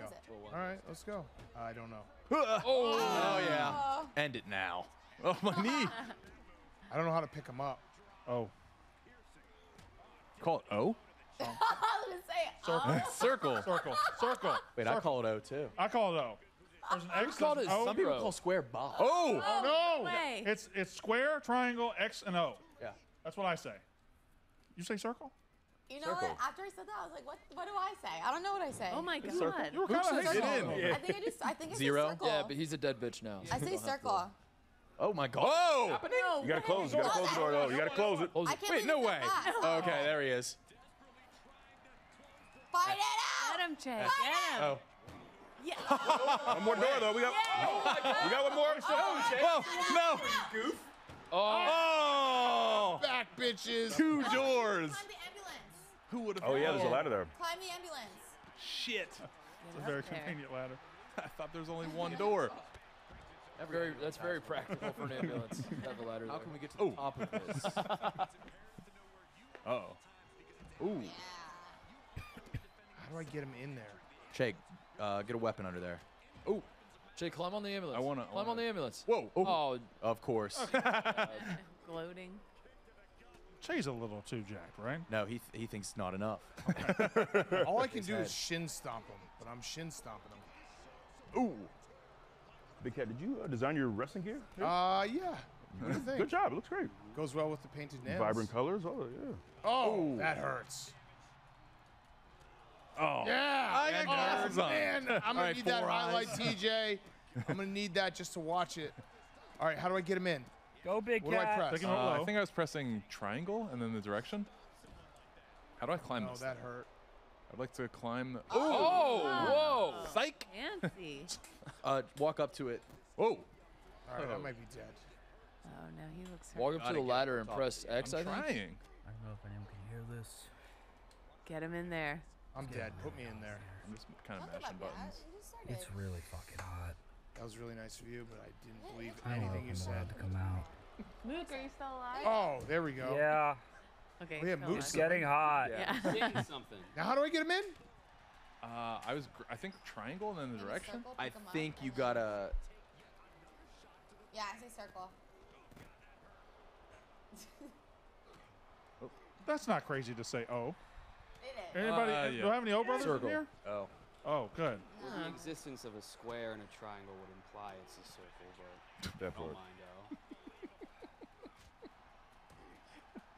All right, let's go. I don't know. Oh, yeah. End it now. Oh, my knee. I don't know how to pick him up. Oh. Call it O? I was going to say circle. Circle. Circle. Wait, I call it O, too. I call it O. Some people call square box. Oh, no! No it's square, triangle, X, and O. Yeah. That's what I say. You say circle? You know what? After I said that, I was like, what do I say? I don't know what I say. Oh, my God. You were kind of in. Yeah. I think zero? Circle. Yeah, but he's a dead bitch now. Yeah. I say circle. Oh, my God. Whoa! No, you got to close. You got to close the door, though. You got to close it. Wait, no way. Okay, there he is. Fight it out! Let him check. Oh. Yeah. One more door, though. We got, we got one more. Oh, no. Goof. Oh. Back, bitches. Two doors. Climb the ambulance. Who would have? Oh, yeah, there's a ladder there. Climb the ambulance. Shit. It's a very convenient ladder. I thought there was only one door. That's very practical for an ambulance. Have a ladder. How can we get to the top of this? Uh-oh. Ooh. Yeah. How do I get him in there? Shake, get a weapon under there. Ooh. Shake, climb on the ambulance. Climb on the ambulance. Whoa. Oh. Of course. Gloating. Shay's a little too jacked, right? No, he thinks not enough. Okay. All I can do is shin stomp him, but I'm shin stomping him. Ooh. Big Cat, did you design your wrestling gear? Yeah. Good job. It looks great. Goes well with the painted nails. Vibrant colors. Oh, yeah. Oh, that hurts. Oh. Yeah. I got glasses on. Man, I'm going to need that highlight, TJ. I'm going to need that just to watch it. All right, how do I get him in? Go, Big Cat. What do I press? I think I was pressing triangle and then the direction. How do I climb this? Oh, that hurt. I'd like to climb the... Oh! Whoa! Psych! Fancy. Walk up to it. Whoa! All right, I might be dead. Oh, no, he looks hurt. Walk up to the ladder and press X, I think. I'm trying. I don't know if anyone can hear this. Get him in there. I'm dead. Put me in there. I'm just kind of mashing buttons. It's really fucking hot. That was really nice of you, but I didn't believe anything you said. To come out. Mook, are you still alive? Oh, there we go. Yeah. Okay, it's getting hot. Yeah. Something. Now, how do I get him in? I think triangle and then the direction. Circle, I think you gotta. Yeah, I say circle. That's not crazy to say. Oh. It is. Anybody? Do I have any O brothers in here? Oh. Oh, good. Well, the existence of a square and a triangle would imply it's a circle, but definitely. Don't mind O.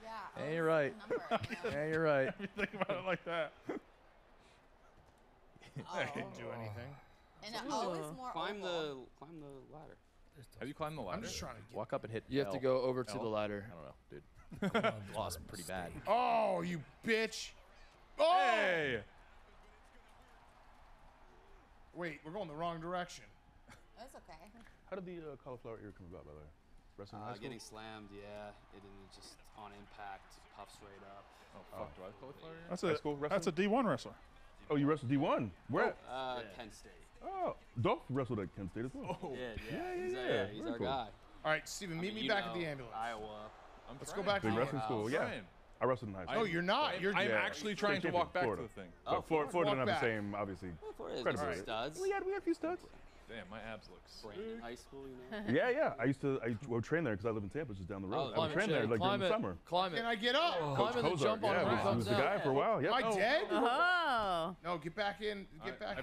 Yeah, hey, you're right. Yeah, you're right. Think about it like that. I didn't do anything. And climb the ladder. Have you climbed the ladder? I'm just trying to get walk up and hit. You have to go over to the ladder. I don't know, dude. Lost pretty bad. Oh, you bitch! Oh! Hey. Wait, we're going the wrong direction. That's okay. How did the cauliflower ear come about, by the way? Getting slammed, yeah. It didn't just on impact, puffs right up. Oh, fuck, do I have cauliflower ear? That's a D1 wrestler. Oh, you wrestled D1? Where? Kent State. Oh, Dolph wrestled at Kent State as well. Oh. Yeah, he's our guy. All right, Steven, meet me back at the ambulance. Iowa. Let's go back to the wrestling school. Yeah. I wrestled in high school. No, you're not. I'm actually trying to walk back to the thing. Oh, Florida didn't have the same, obviously. Florida is some studs. We had a few studs. Damn, my abs look sick. High school, you know? Yeah. I train there because I live in Tampa, just down the road. I train there like during the summer. Climb it. Can I get up? Coach Poser, and jump on was the guy for a while. Am I dead? Oh. No, get back in. Get back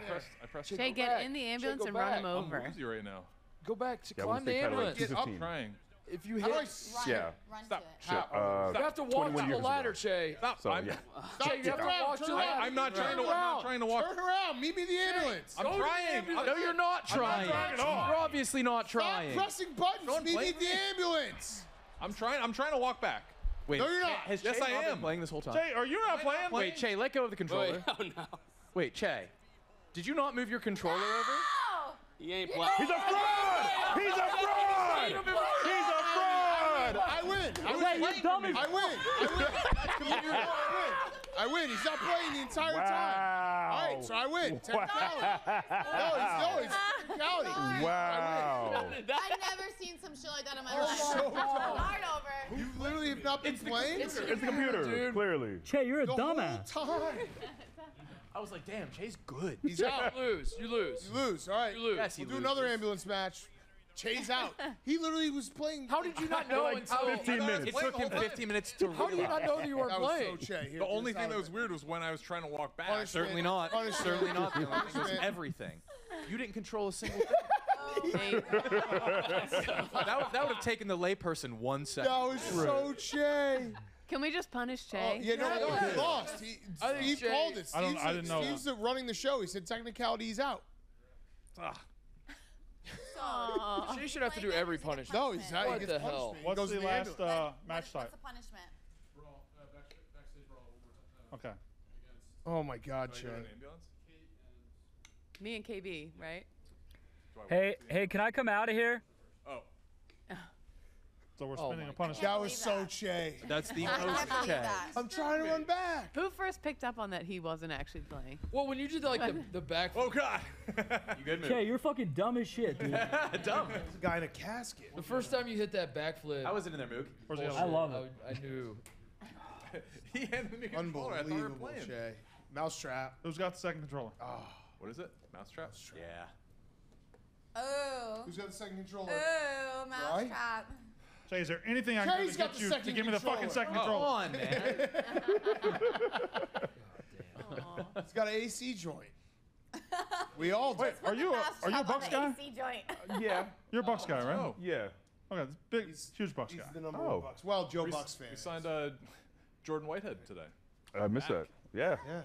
in. Shay, get in the ambulance and run him over. I'm woozy right now. Go back to climb the ambulance. Get up. Trying. If you hit, run to it. Stop. You have to walk to the ladder, Shay. Stop. You have to walk to the ladder. I'm not trying to walk. Turn around. Meet me in the ambulance. I'm trying. No, you're not trying. You're obviously not trying. Stop pressing buttons. Meet me in the ambulance. I'm trying. I'm trying to walk back. Wait. No, you're not. Yes, I am. Playing this whole time. Shay, are you not playing? Wait, Shay, let go of the controller. Oh no. Wait, Shay, did you not move your controller over? He ain't playing. He's a fraud. He's a fraud. I win. He's not playing the entire time. All right, so I win. $10. No, it's $10. Wow. I've never seen some shit like that in my life. Hard over. You literally have not been playing? It's the computer, dude. Clearly. Che, you're a dumbass. The whole time. I was like, damn, Che's good. He's out. You lose. All right. Yes, we'll do another ambulance match. Che's out. He literally was playing. How did you not know until 15 minutes? It took him 15 minutes to realize. How did you not know that you were playing? So the only thing that was weird was when I was trying to walk back. Certainly not. It was everything. You didn't control a single thing. That would have taken the layperson 1 second. That was so Che. Can we just punish Che? No, he lost. He called it. I didn't know. Steve's running the show. He said technicality, he's out. She should have to do every punishment. No, he's not. What the hell? What's the last match type? What's the punishment? Okay. Oh my God, Che. Me and KB, right? Hey, can I come out of here? Oh. So we're spinning upon a That was so Cheah. That's the most Cheah. I'm trying to run back. Who first picked up on that he wasn't actually playing? Well, when you did like the back. Oh God. You good, man? Cheah, you're fucking dumb as shit, dude. Dumb. There's a guy in a casket. The first time you hit that backflip. I wasn't in there, Mook. I love it. I knew. He handed me controller. I thought we were playing. Cheah. Mousetrap. Who's got the second controller? Oh. What is it? Mousetrap? Yeah. Oh. Who's got the second controller? Oh, mousetrap. Right? Cheah, is there anything I can do to get you to give me the fucking second controller? Come on, man. God damn. It's got an AC joint. We all do. Wait, are you a Bucks guy? AC joint. Yeah. You're a Bucks guy, right? Oh. Yeah. Okay, this big, huge Bucks guy. He's the number one Bucks. Well, Joe Bucks fan. We signed Jordan Whitehead today. I missed that. Yeah. Yeah.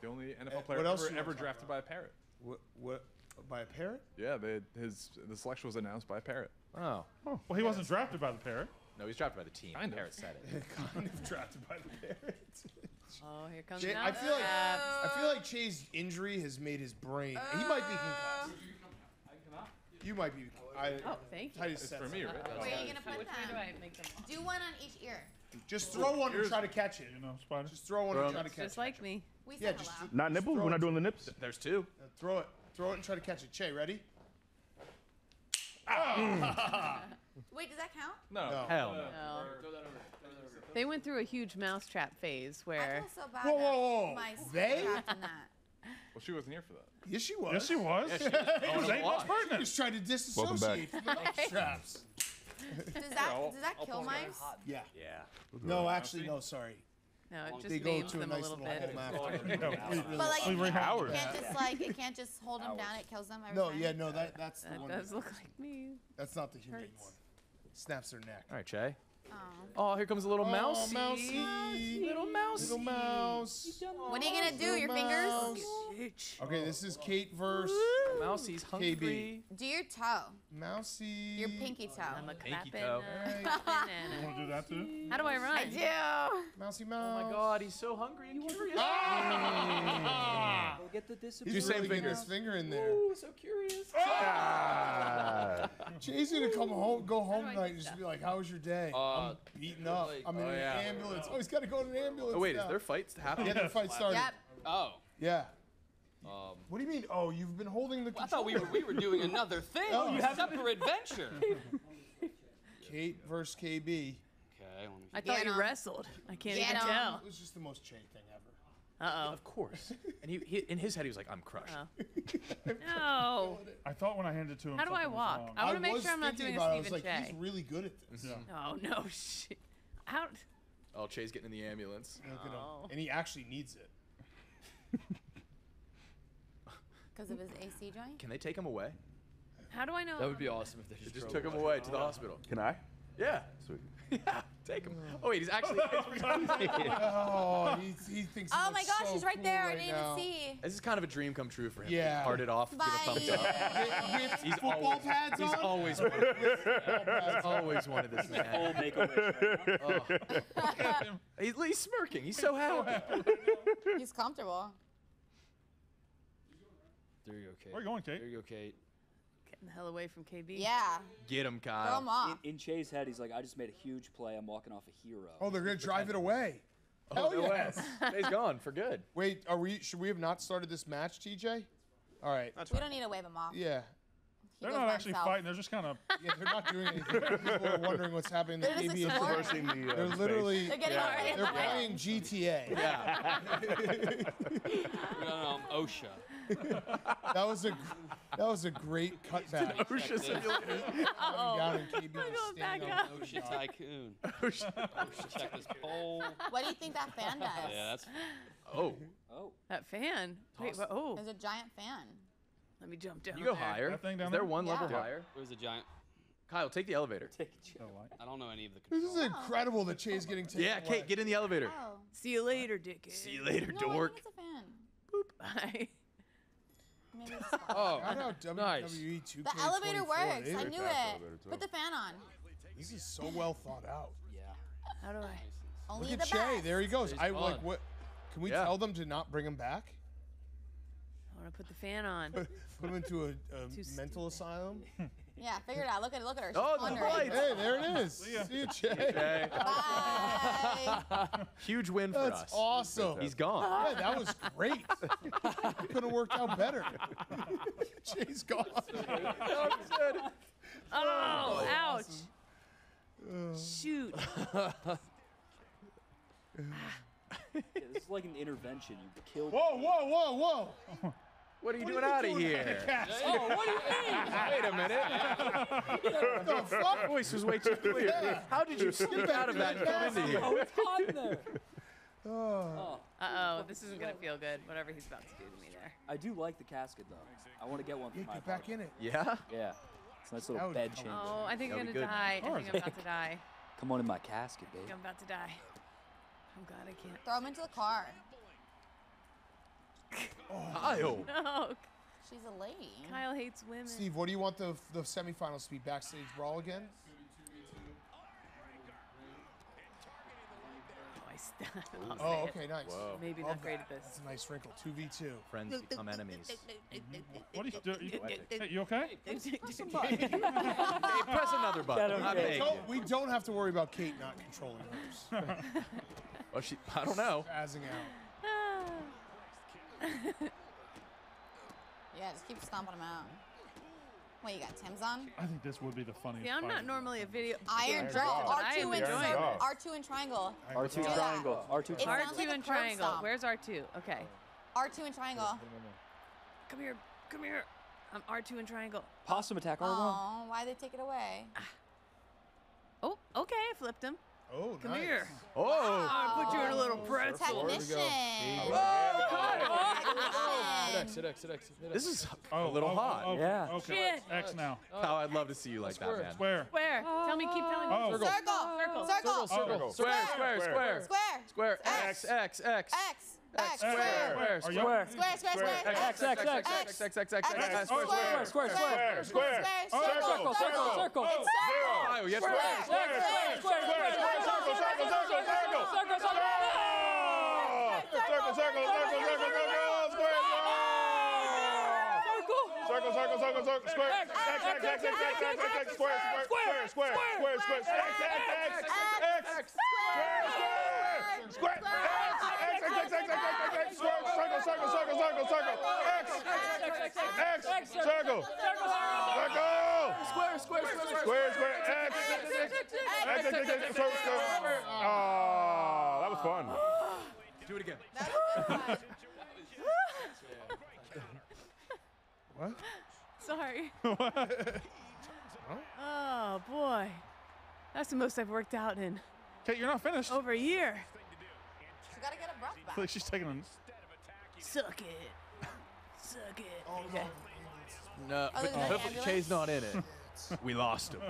The only NFL player ever drafted by a parrot. What? By a parrot? Yeah, the selection was announced by a parrot. Oh. Well, he wasn't drafted by the parrot. No, he's drafted by the team. Kind of. The parrot said it. Kind of drafted by the parrot. Oh, here comes Cheah. I feel like Cheah's injury has made his brain. He might be concussed. You might be. Oh, thank you. It's for me, right? Where are you gonna put them? Where do I make them? Do one on each ear. Just throw one and try to catch it. You know, Spider. Just throw one and try to catch it. Just like me. We said hello. Not nipples. We're not doing the nips. There's two. Throw it. Throw it and try to catch it. Cheah, ready? Wait, does that count? No. Hell no. They went through a huge mousetrap phase where. I feel so bad. Whoa. My they? Well, she wasn't here for that. Yes, she was. Yes, she was. She was 8 months pregnant. She was trying to disassociate from the mousetraps. Does that kill mice? Yeah. Yeah. No, actually, no. Sorry. No, it just names them a little bit. But like, it can't just hold them down. It kills them every time. No, yeah, no, that's the one. That does look like me. That's not the human one. Snaps their neck. All right, Cheah. Oh, here comes a little mouse. Little mouse. Little mouse. What are you gonna do? Your fingers? Okay, this is Kate versus Mousie's hungry. KB. Do your toe. Mousie. Your pinky toe. I'm a pinky toe. You wanna do that too? How do I run? I do. Mousie mouse. Oh my God, he's so hungry and curious. We'll get the discipline. He's really getting his finger in there. Ooh, so curious. Cheah's gonna go home tonight and just be like, "How was your day? I'm beaten up. Like, I'm in an ambulance. Oh, he's gotta go in an ambulance." Oh wait, now. Is there fights happening? Yeah, their fight started. Yep. Oh. Yeah. What do you mean? Oh, you've been holding the. Well, I thought we were doing another thing. Oh, you have separate adventure. Kate versus KB. Okay. Let me I thought you wrestled. I can't even tell. It was just the most Cheah thing ever. Yeah, of course. And he in his head, he was like, "I'm crushed." No. I thought when I handed it to him. How do I walk? I want to make sure I'm not doing a Steven Cheah. He's really good at this. Yeah. Oh no, shit. Out. Oh, Cheah's getting in the ambulance. Oh. And he actually needs it. Because of his AC joint. Can they take him away? How do I know? That would be awesome if they just took him away to the hospital. Can I? Yeah. Sweet. Yeah. Take him. Oh wait, he's actually. Oh, he thinks. Oh my gosh, so he's right there. Cool right I didn't even see. This is kind of a dream come true for him. Yeah. Heart it off. Bye. Give a thumbs up. He's always. Pads he's on. Always wanted. He's always wanted this man. Make a wish. Oh. He's smirking. He's so happy. He's comfortable. There you go, Kate. Where are you going, Kate? There you go, Kate. Getting the hell away from KB. Yeah. Get him, Kyle. Come on. In Cheah's head, he's like, "I just made a huge play. I'm walking off a hero." Oh, they're gonna drive it away. Oh yes. He's gone for good. Wait, are we? Should we have not started this match, TJ? All right. That's we don't need to wave him off. Yeah. They're not actually fighting. They're just kind of. Yeah, they're not doing anything. People are wondering what's happening. They're just traversing the. They're literally. They're getting already. They're playing GTA. Yeah. OSHA. That was a great cutback. OSHA simulator. I'm going back up. OSHA tycoon. OSHA. Check this pole. What do you think that fan does? Yeah, that's. Oh. That fan. Wait. Oh. There's a giant fan. Let me jump down. You go higher. That thing down there one level higher? There's a giant. Kyle, take the elevator. Take it. I don't know any of the controls. This is incredible that Cheah's getting taken away. Kate, get in the elevator. Oh. See you later, dickhead. See you later, dork. I think it's a fan. Boop. Bye. Maybe it's nice. WWE 2K24. The elevator works. I knew it. Put the fan on. This is so well thought out. Yeah. How do I? Only look at Cheah. There he goes. Can we tell them to not bring him back? I want to put the fan on. Put him into a mental asylum. Yeah, figure it out. Look at it. Look at her. She's the lights. Hey, there it is. See ya. See you, Jay. Bye. Huge win for us. That's awesome. He's gone. Yeah, that was great. Could have worked out better. Jay's gone. Oh, ouch. Shoot. Yeah, this is like an intervention. You killed. Whoa, whoa, whoa, whoa! What are you doing out of here? Oh, what do you mean? Wait a minute. The fuck? Voice was way too clear. Yeah. How did you slip out of that and come into here? Oh, it's on there. Oh. Uh-oh, this isn't going to feel good, whatever he's about to do to me there. I do like the casket, though. I want to get one for my partner. Get back in it. Yeah? Yeah. It's a nice little bed change. Oh, I think I'm going to die. I think I'm about to die. Come on in my casket, baby. I think I'm about to die. Oh, God, I can't. Throw him into the car. Oh, no. She's a lady. Kyle hates women. Steve, what do you want the semifinals to be? Backstage brawl again? Oh, I stopped. Oh, okay, nice. Whoa. Maybe not great at this. That's a nice wrinkle. 2v2. Friends become enemies. What are you doing? Hey, you okay? Press a button. Hey, press another button. We don't have to worry about Kate not controlling hers. Well, I don't know. Spazzing out. Yeah, just keep stomping him out. Wait, you got Tim's on? I think this would be the funniest. Yeah, I'm not normally a video. Iron drop. R2 and triangle. R2 and triangle. R2 and triangle. Where's R2? Okay. R2 and triangle. Come here. Come here. I'm R2 and triangle. Possum attack. Oh, why'd they take it away? Oh, okay. I flipped him. Oh, come here. Oh, I put you in a little pretzel. Technician. This is a little hot. Oh, yeah. Okay. Shit. X now. Oh, I'd love to see you like that, man. Square. Square. Tell me. Keep telling me. Circle. Circle. Circle. Square. Square. Square. Square. Square. X. X. X. X. X square. Square. Square. Square. Square. X. X. X. X. X. X. X. X. Square. Square. Square. Square. Circle. Circle. Circle. Circle. Yes. Square. Square. Square. Circle. Circle. Circle. Circle. Circle. Circle. Circle. Circle. Circle. Circle. Circle. Circle. Circle. Square. X. X. X. X. Square. Square. Square. Square. Square. Square. X. X. X. Square. Square. Circle, circle, circle, circle, circle. X, X, circle, circle, square, square, square, square, square. X, X, X, X, circle. Oh, that was fun. Do it again. What? Sorry. Oh boy, that's the most I've worked out in. Kate, you're not finished. Over a year. You gotta get a breath back. She's taking a... Suck it. Suck it. Oh, okay. No, but hopefully Cheah's not in it. We lost him.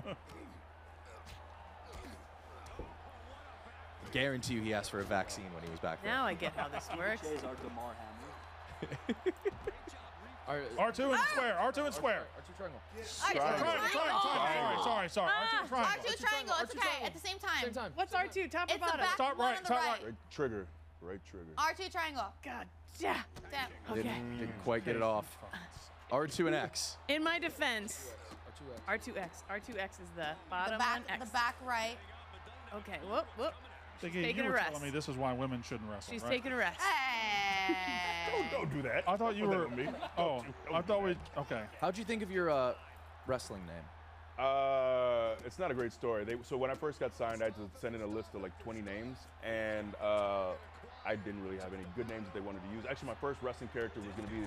I guarantee you he asked for a vaccine when he was back there. Now I get how this works. Cheah's our DeMar Hamlin. R2 and square. R2 and square. R2 triangle. Sorry, sorry. R2 triangle. R2 triangle. It's okay. At the same time. What's R2? Top or bottom? Top right. Top right. Trigger. Right trigger. R2 triangle. God damn. Okay. Didn't quite get it off. R2 and X. In my defense. R2X. R2X is the bottom one. X. The back right. Okay. Whoop. Whoop. Taking a rest. Telling me this is why women shouldn't wrestle. She's taking a rest. Hey. Don't do that. I thought you were. Me. Oh, I thought we. Okay. How'd you think of your wrestling name? It's not a great story. So when I first got signed, I just sent in a list of like 20 names, and I didn't really have any good names that they wanted to use. Actually, my first wrestling character was going to be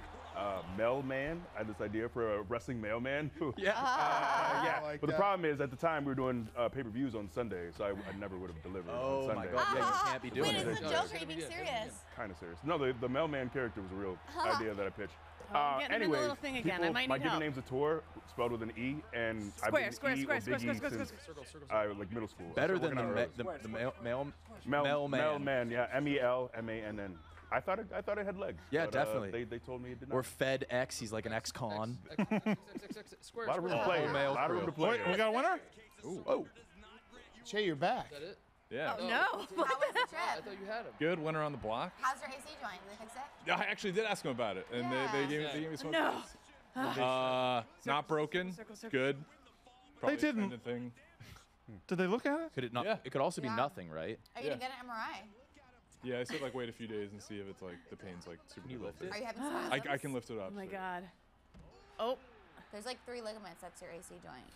Mailman. I had this idea for a wrestling mailman. Yeah. Yeah. Like but the problem is, at the time, we were doing pay-per-views on Sunday, so I never would have delivered on Sunday. Oh, my God. Yeah, you can't be doing it. Wait, it's a joke. Are you being serious? Kind of serious. No, the mailman character was a real idea that I pitched. Anyway, my given name's a tour, spelled with an E, and I've been like middle school. Better than the mailman. Yeah, M-E-L-M-A-N-N. I thought it had legs. Yeah, definitely. They told me it did not. Or FedEx. He's like an ex-con. Square. A lot of room to play. Wait, we got a winner? Oh, Cheah, you're back. Is that it? Yeah. Oh, no. How was the trip? I thought you had him. Good, winter on the block. How's your AC joint? Did they fix it? I actually did ask him about it, and they gave me some. No. Not broken. Circle. Good. Probably they didn't. Anything. Did they look at it? Could it not? Yeah. It could also be nothing, right? Are you gonna get an MRI? Yeah, I said like wait a few days and see if it's like the pain's like super. Can you lift it? Are you having spasms? I can lift it up. Oh my god. Oh. There's like 3 ligaments. That's your AC joint.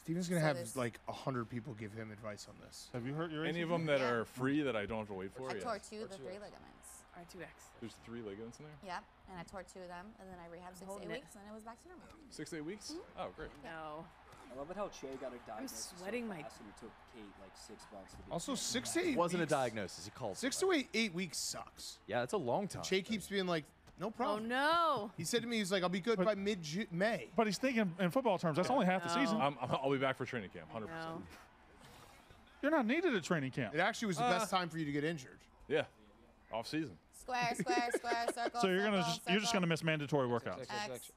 Steven's gonna have like 100 people give him advice on this. Have you heard your any of them that are free that I don't have to wait for? I tore 2 of the 3 ligaments. R2X. There's 3 ligaments in there. Yep, and I tore 2 of them, and then I rehabbed 6 to 8 weeks, and then it was back to normal. 6 to 8 weeks? Mm-hmm. Oh, great. No. I love it how Cheah got a diagnosis. I'm sweating so fast, and it took Kate like 6 months. To be also, 6 to 8 weeks. Wasn't a diagnosis. He called. 6 to 8 weeks sucks. Yeah, that's a long time. Cheah keeps being like, no problem. Oh no! He said to me, he's like, I'll be good by mid-May. But he's thinking in football terms. That's only half the season. I'll be back for training camp, 100%. You're not needed at training camp. It actually was the best time for you to get injured. Yeah, off season. Square, square, square, circle. So you're gonna just gonna miss mandatory workouts. X,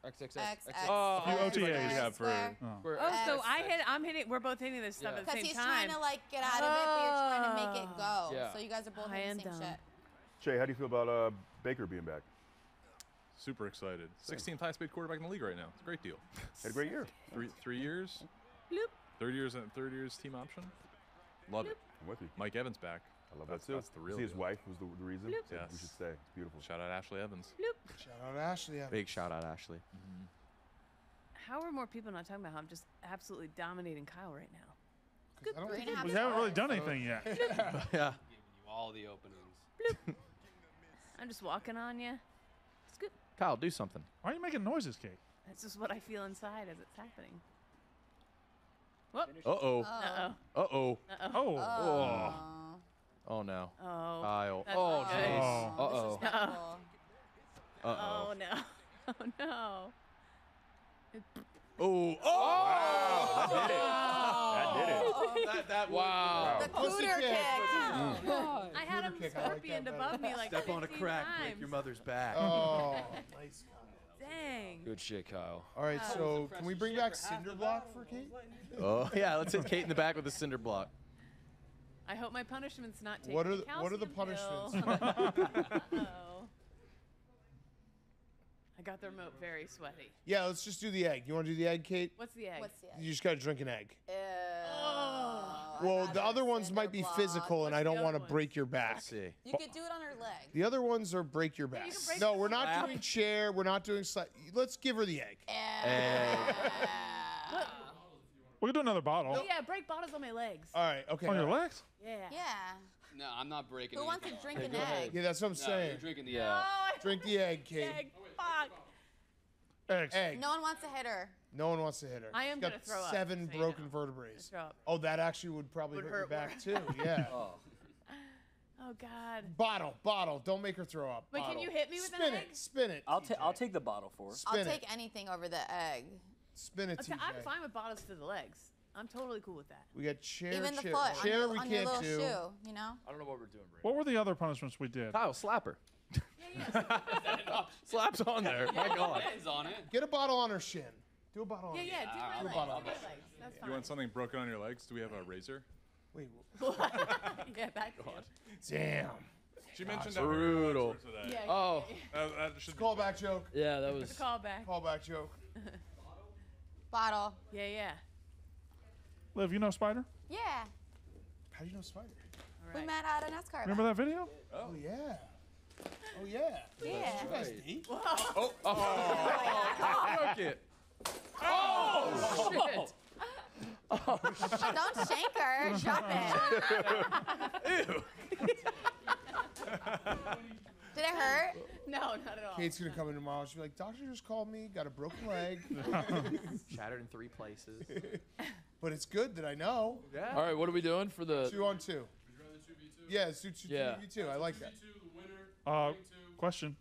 OTAs for. Oh, so I'm hitting. We're both hitting this stuff at the same time. Because he's trying to like get out of it, but you're trying to make it go. So you guys are both hitting the same shit. Cheah, how do you feel about Baker being back? Super excited. 16th highest paid quarterback in the league right now. It's a great deal. Had a great year. Three years. Bloop. Third year's team option. Love it. I'm with you. Mike Evans back. I love that too. That's the real. See his wife was the reason. Bloop. Yes. We should stay. It's beautiful. Shout out Ashley Evans. Bloop. Shout out Ashley Evans. Big shout out Ashley. Mm-hmm. How are more people not talking about how I'm just absolutely dominating Kyle right now? Good. We haven't really done anything yet. Yeah. Giving you all the openings. Bloop. I'm just walking on you. It's good. Kyle, do something. Why are you making noises, Kate? That's just what I feel inside as it's happening. Uh-oh. Uh-oh. Uh-oh. Uh-oh. Oh. Oh, no. Oh. Kyle. Oh, jeez. Oh. Uh-oh. Uh-oh. Oh, no. Oh, no. Oh. Oh. Wow. That did it. That did it. That wow. The cooter kick. Oh, I had him scorpioned above me like 15 times. Step on a crack, break your mother's back. Oh, nice. Dang. Good shit, Kyle. All right, so can we bring back cinder block for Kate? Oh, yeah, let's hit Kate in the back with a cinder block. I hope my punishment's not taking what are the punishments? Uh-oh. I got the remote very sweaty. Yeah, let's just do the egg. You want to do the egg, Kate? What's the egg? What's the egg? You just got to drink an egg. Ew. Oh. Well, the other ones might be physical, and I don't want to break your back. Let's see. You could do it on her leg. The other ones are break your back. Yeah, no, we're not doing chair. We're not doing slide. Let's give her the egg. We're going to do another bottle. No. Yeah, break bottles on my legs. All right, okay. On your legs? Yeah. Yeah. No, I'm not breaking. Who wants to drink an egg? Yeah, that's what I'm saying. You're drinking the egg. No, drink the egg, Kate. Fuck. Eggs. Egg. No one wants to hit her. No one wants to hit her. I am going to throw up. 7 broken vertebrae. Oh, that actually would probably hurt her back too. Yeah. Oh God. Bottle. Don't make her throw up. But bottle. Can you hit me with an egg? Spin it. I'll take the bottle for her. I'll take anything over the egg. Spin it. TJ. I'm fine with bottles to the legs. I'm totally cool with that. We got chair. Even the foot. Chair we can't do. Shoe, you know. I don't know what we're doing, Brandon. What were the other punishments we did? Kyle, slap her. Yeah. Slaps on there. My God. On it. Get a bottle on her shin. Do a bottle on her. Yeah, do my legs. That's fine. You want something broken on your legs? Do we have a razor? Wait. Yeah, that God. Damn. She mentioned that brutal. Yeah, oh. It's a callback joke. Yeah, that was. It's a callback. Callback joke. Bottle. Yeah. Liv, you know Spider? Yeah. How do you know Spider? Right. We met at a NASCAR. Remember that video? Oh yeah. Oh yeah. Yeah. You guys date? Oh. Broke it. Oh shit. Oh shit. Don't shank her. Drop it. Ew. Did it hurt? No, not at all. Kate's gonna come in tomorrow. She'll be like, "Doctor just called me. Got a broken leg. Shattered in 3 places." But it's good that I know. Yeah. All right, what are we doing for the 2-on-2? Would you rather 2v2? Yeah, it's 2v2. I like that. 2v2, the winner. Question. Yep.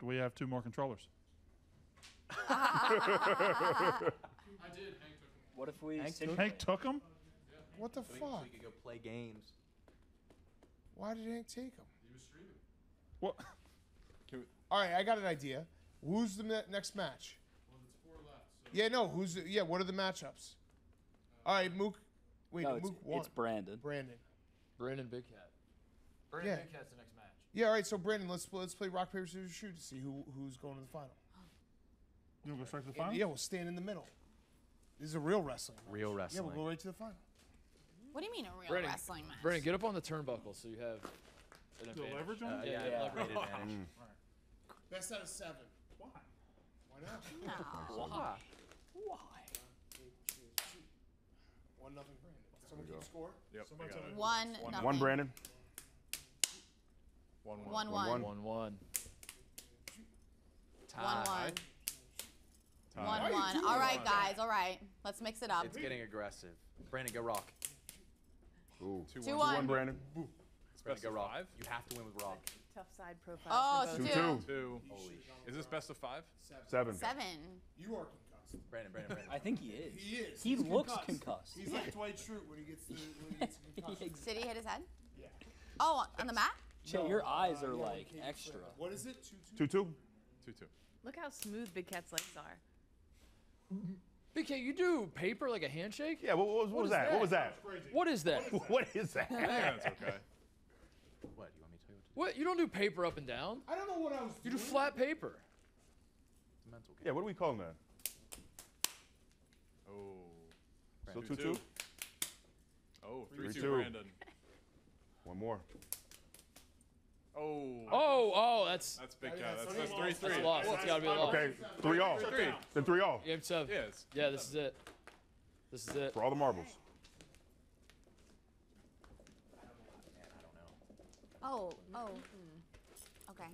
Do we have 2 more controllers? I did. Hank took them. What if we... Hank took them? Yeah. What the fuck? We could go play games. Why did Hank take them? He was streaming. What? All right, I got an idea. Who's the next match? Well, there's 4 left. So. Yeah, no, what are the matchups? All right, Mook. Wait, Mook won. It's Brandon. Brandon Big Cat. Brandon Big Cat's the next match. Yeah, all right. So Brandon, let's play rock paper scissors shoot to see who's going to the final. You want to go straight to the final? Yeah, we'll stand in the middle. This is a real wrestling match. Real wrestling. Yeah, we'll go right to the final. What do you mean a real wrestling match? Brandon, get up on the turnbuckle so you have an advantage. The leverage on it? Yeah, leverage advantage. Right. Best out of 7. Why? Why not? No. Why? Why? 1-0 Brandon. Someone keep score? Yep. 1-0. 1 Brandon. 1-1. Tie. 1-1. All right, guys. All right. Let's mix it up. It's getting aggressive. Brandon, go rock. Ooh. 2-1. Brandon. Ooh. Brandon, go rock. 5? You have to win with rock. Tough side profile. Oh, 2-2. Holy. Is this best of 5? 7. You are concussed. Brandon. I think he is. He is. He looks concussed. He's like Dwight Schrute when he gets concussed. Did he hit his head? Yeah. Oh, on the mat? Chill, your eyes are like extra. What is it? 2-2. 2-2. Look how smooth Big Cat's legs are. Big Cat, you do paper like a handshake? Yeah, what was that? Yeah, that's okay. What, you want me to tell you what to do? What, you don't do paper up and down? I don't know what I was doing. You do flat paper. It's a mental game. Yeah, what do we call that? Oh. Brandon. So 2-2. Oh, 3-2 Brandon. One more. Oh. Oh, that's Big Cat. That's 3-3. That's lost. That's got to be a loss. Okay, 3-all. Then 3-all. Game 7. Yes. Yeah, this is it. This is it. For all the marbles. Man, I don't know. Oh. Okay.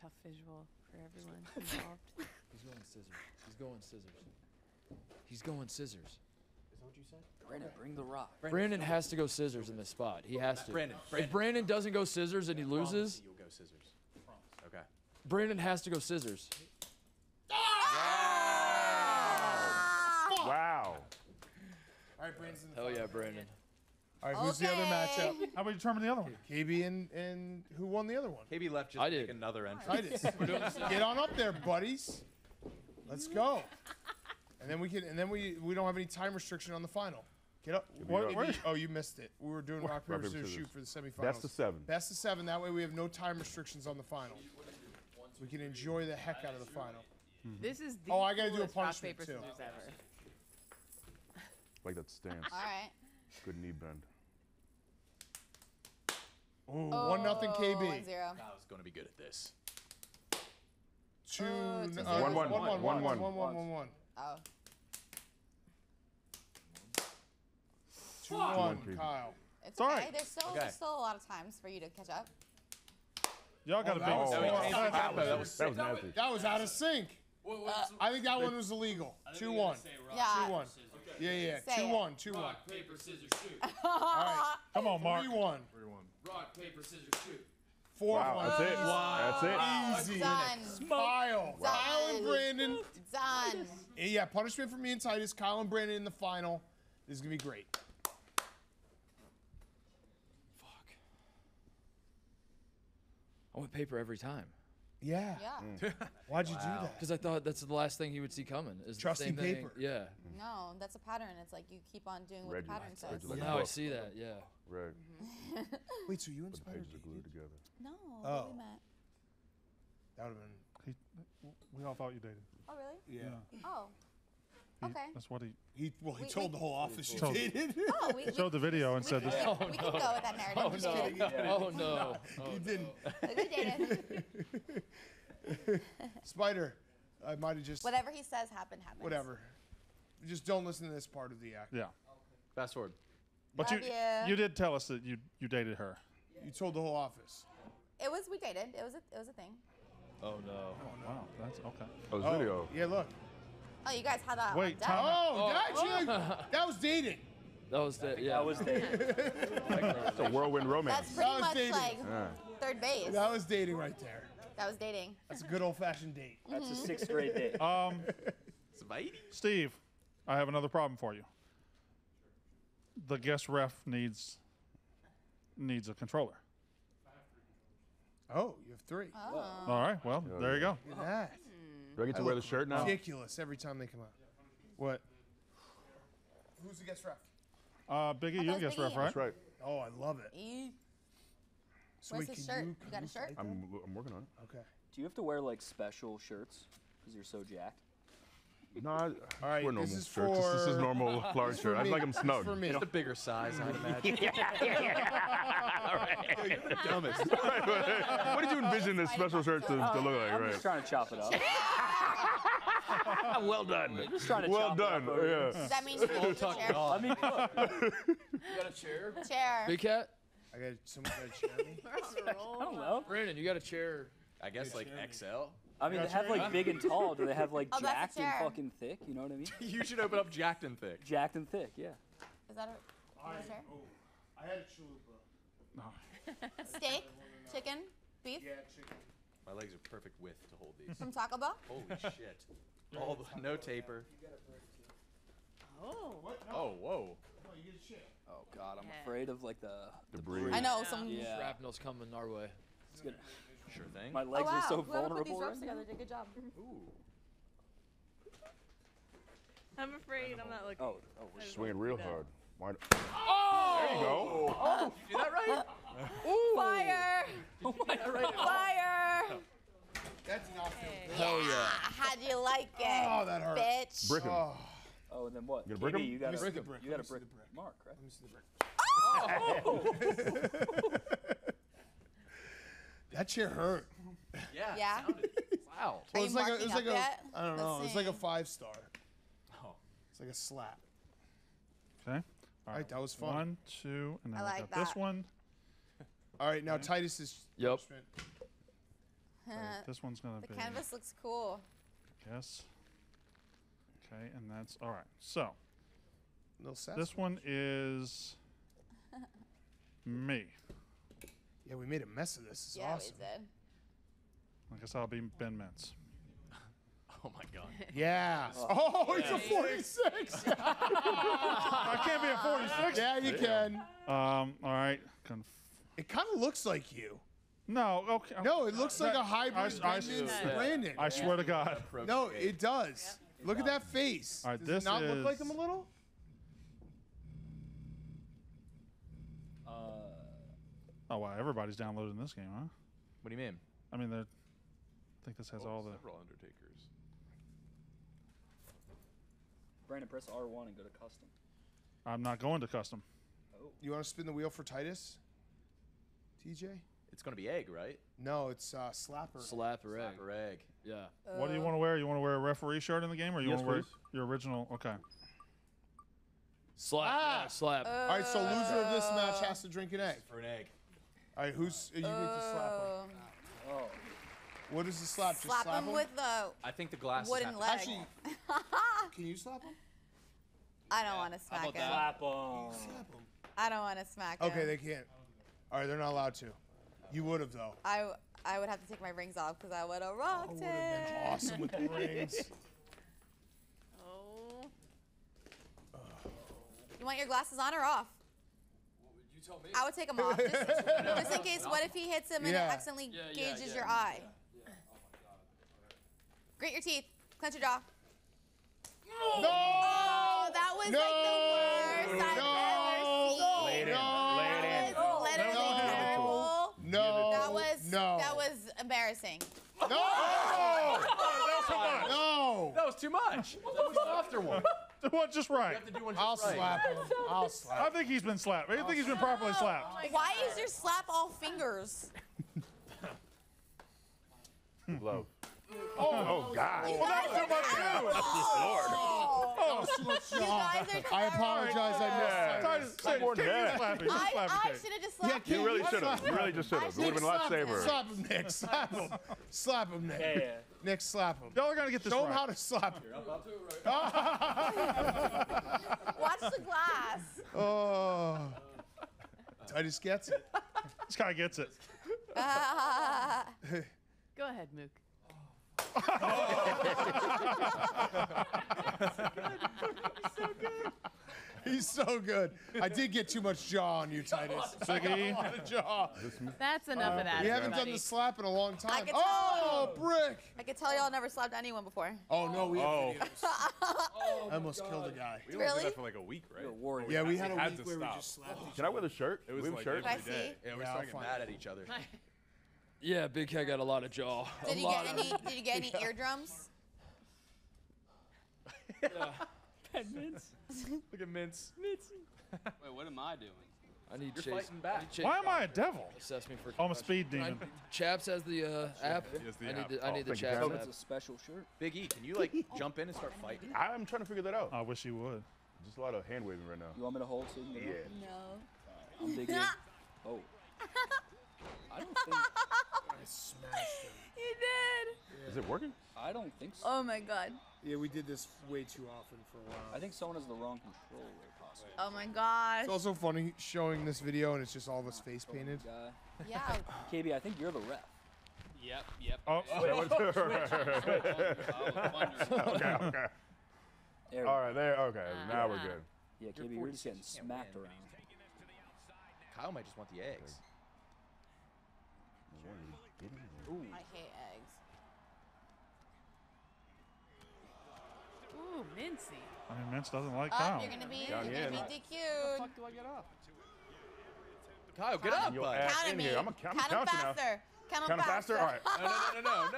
Tough visual for everyone involved. He's going scissors. He's going scissors. He's going scissors. Is that what you said? Brandon, bring the rock. Brandon has to go scissors in this spot. He has to. Brandon. If Brandon doesn't go scissors and he loses, you'll go scissors. Okay. Brandon has to go scissors. Wow. All right, Brandon's in the final. Hell yeah, Brandon. All right, who's the other matchup? How about you determine the other one? KB and who won the other one? KB left just to make another entry. I did. Get on up there, buddies. Let's go. And then we can, and then we don't have any time restriction on the final. Get up. Oh, you missed it. We were doing rock paper scissors shoot for the semifinals. Best of 7. Best of 7. That way we have no time restrictions on the final. We can enjoy the heck out of the final. This is the I gotta do a punishment rock, paper, too. Scissors ever. Like that stance. All right. Good knee bend. Ooh, 1-0 KB. 1-0. I was gonna be good at this. 1-1. Oh. 2-1, Kyle. It's all right. There's still a lot of times for you to catch up. Y'all got to be. That was out of sync. I think that one was illegal. 2-1. Yeah. 2-1. Yeah. 2-1. 2-1. Rock, paper, scissors, shoot. All right. Come on, Mark. 3-1. 3-1. Rock, paper, scissors, shoot. 4-1. Wow, that's it. Wow. That's it. Easy. Done. Kyle. Wow. Kyle and Brandon. Done. Yeah, punishment for me and Titus. Kyle and Brandon in the final. This is going to be great. Fuck. I went paper every time. Yeah. Why'd you do that? Because I thought that's the last thing he would see coming. Is trusty paper. Thing. Yeah. No, that's a pattern. It's like you keep on doing what the pattern says. Like I see that. Yeah. Right. Wait, so you inspired the pages are glued together? No. Oh. We met. That would have been. We all thought you dated. Oh really? Yeah. Oh. Okay. That's what he. Well, he told the whole office you dated. Oh, we showed the video and said this. We can go with that narrative. Oh, just kidding. Oh no. You didn't. We dated. Spider, I might have just. Whatever he says happens. Whatever. Just don't listen to this part of the act. Yeah. Fast forward. But you did tell us that you dated her. You told the whole office. We dated. It was a thing. Oh no. Oh no. Wow. That's okay. Oh video. Yeah. Look. Oh, you guys had that. Wait, time that was dating. That was dating. Yeah, that was dating. That's a whirlwind romance. That's pretty much dating. Like third base. That was dating right there. That was dating. That's a good old-fashioned date. That's a 6th grade date. Steve, I have another problem for you. The guest ref needs a controller. Oh, you have 3. Oh. All right. Well, there you go. Look at that. Do I get to wear the shirt now? Ridiculous every time they come out. What? Who's the guest ref? Big E, you guess Big E. Ref, right? That's right. Oh, I love it. E. So where's his shirt? You got a shirt? I'm working on it. Okay. Do you have to wear like special shirts because you're so jacked? No, I wear normal shirts. This is normal large shirt. I like them snug. For me, it's the bigger size, I'd imagine. Yeah. All right. Yo, you're the dumbest. What did you envision this special shirt to look like? I'm just trying to chop it up. Well done. You're just trying to chop it up. Well done. Does that mean you need a chair? I mean, look. You got a chair? Chair. Big Cat. I got someone got a chair. I don't know. Brandon, you got a chair? I guess like XL. I mean, they have like big and tall. Do they have like jacked and fucking thick? You know what I mean? You should open up jacked and thick. Jacked and thick, yeah. Is that a chair? Oh, I had a chalupa. Steak, chicken, beef. Yeah, chicken. My legs are perfect width to hold these. From Taco Bell? Holy shit! All the, no taper. Oh. What? No. Oh, whoa. Oh, you get a chip. Oh God, I'm afraid of like the debris. I know some shrapnel's coming our way. It's gonna. Sure thing. My legs are so vulnerable. Put these ropes together did a good job. Ooh. I'm afraid I'm not looking. Oh, we're swinging real hard. Why there you go. Oh, you did that right. Ooh. Fire. Oh my God. Fire. That's not good. Hell yeah. How'd you like it? Oh, that hurt. Bitch. Brick him. Oh, and then what? You gotta brick him? You gotta brick him. You gotta brick Mark, right? Let me see the brick. Oh! That chair hurt. Yeah. Yeah. Wow. Well, it's like a, I don't know. It's like a 5-star. Oh. It's like a slap. Okay. All right, that was fun. 1, 2, and then I got this one. All right, now Titus is. Yep. Right, this one's gonna be. The canvas looks cool. Yes. Okay, and that's all right. So. This one is. Me. Yeah, we made a mess of this. It's awesome. Yeah, we did. I guess I'll be Ben Mintz. Oh, my God. Yeah. Oh, he's a 46. I can't be a 46. Yeah, you can. All right. It kind of looks like you. No, okay. No, it looks like a hybrid Brandon. I swear to God. No, it does. Yeah. Look at that face. All right, does it not look like him a little? Oh, wow, everybody's downloading this game, huh? What do you mean? I mean, I think this has all the... Several Undertakers. Brandon, press R1 and go to custom. I'm not going to custom. Oh. You want to spin the wheel for Titus? TJ? It's going to be egg, right? No, it's slapper. Slapper egg. Yeah. What do you want to wear? You want to wear a referee shirt in the game, or you want to wear your original? Okay. Slap. Ah. Yeah, slap. All right, so loser of this match has to drink an egg. For an egg. All right, who's you need to slap him? Oh. What is the slap? Just slap him with the. I think the glass wooden leg. Actually, can you slap him? I don't want to smack him. Slap him. Slap him. I don't want to smack him. Okay, they can't. All right, they're not allowed to. You would have though. I would have to take my rings off because I would have rocked him. I would have been awesome with the rings. Oh. You want your glasses on or off? You tell me. I would take him off, just in case. What if he hits him and it accidentally gauges your eye? Yeah. Oh my God. Grit your teeth, clench your jaw. No! Oh, that was like the worst I've ever seen. That was literally terrible. That was embarrassing. No! That was too much. That was a softer one. One just right. You have to do one just slap him. I'll slap him. I think he's been slapped. I think he's been properly slapped. Oh, why is your slap all fingers? Low. Oh, God. Well, that's so much too. Oh, Lord. I apologize. I missed. I should have just slapped him. You really should have. You really just should have. It would have been a lot safer. Slap him, Nick. Slap him. Slap him, Nick. Nick, slap him. Y'all are going to get this right. Show him how to slap him. Watch the glass. Oh. Titus gets it. This guy gets it. Go ahead, Mook. He's so good. He's so good. I did get too much jaw on you, Titus. Big E. That's enough of that. We haven't done the slap in a long time. Oh, brick! I could tell y'all never slapped anyone before. Oh no, we have videos. Oh, I almost killed a guy. We only did that for like a week, right? Yeah, we had a week where we just slapped each other. Can I wear the shirt? It was like every day. Yeah, we're fucking mad at each other. Yeah, Big Head got a lot of jaw. Did you get any? Did you get any eardrums? Mints. Look at Mints. Mints. Wait, what am I doing? I need chasing back. Why am I a devil? Assess me for. I'm a speed demon. Chaps has the app. I need the Chaps app. It's a special shirt. Big E, can you like jump in and start fighting? I'm trying to figure that out. I wish you would. Just a lot of hand waving right now. You want me to hold so you can? Yeah. No. I'm Big E. Oh. I don't think I smashed him. You did. Yeah. Is it working? I don't think so. Oh my god. Yeah, we did this way too often for a while. I think someone has the wrong controller possibly. Oh my gosh. It's also funny showing this video and it's just all of us face painted. Yeah. KB, I think you're the ref. Yep, yep. Oh, okay. All right, there. Okay, now we're good. Yeah, KB, we're just getting smacked around. Kyle might just want the eggs. Ooh. I hate eggs. Ooh, Mincy. I mean, Mince doesn't like Kyle. You're gonna be, DQ'd. How the fuck do I get up? Kyle, get up, bud. Count me. Count him faster. Count him faster. All right. No. All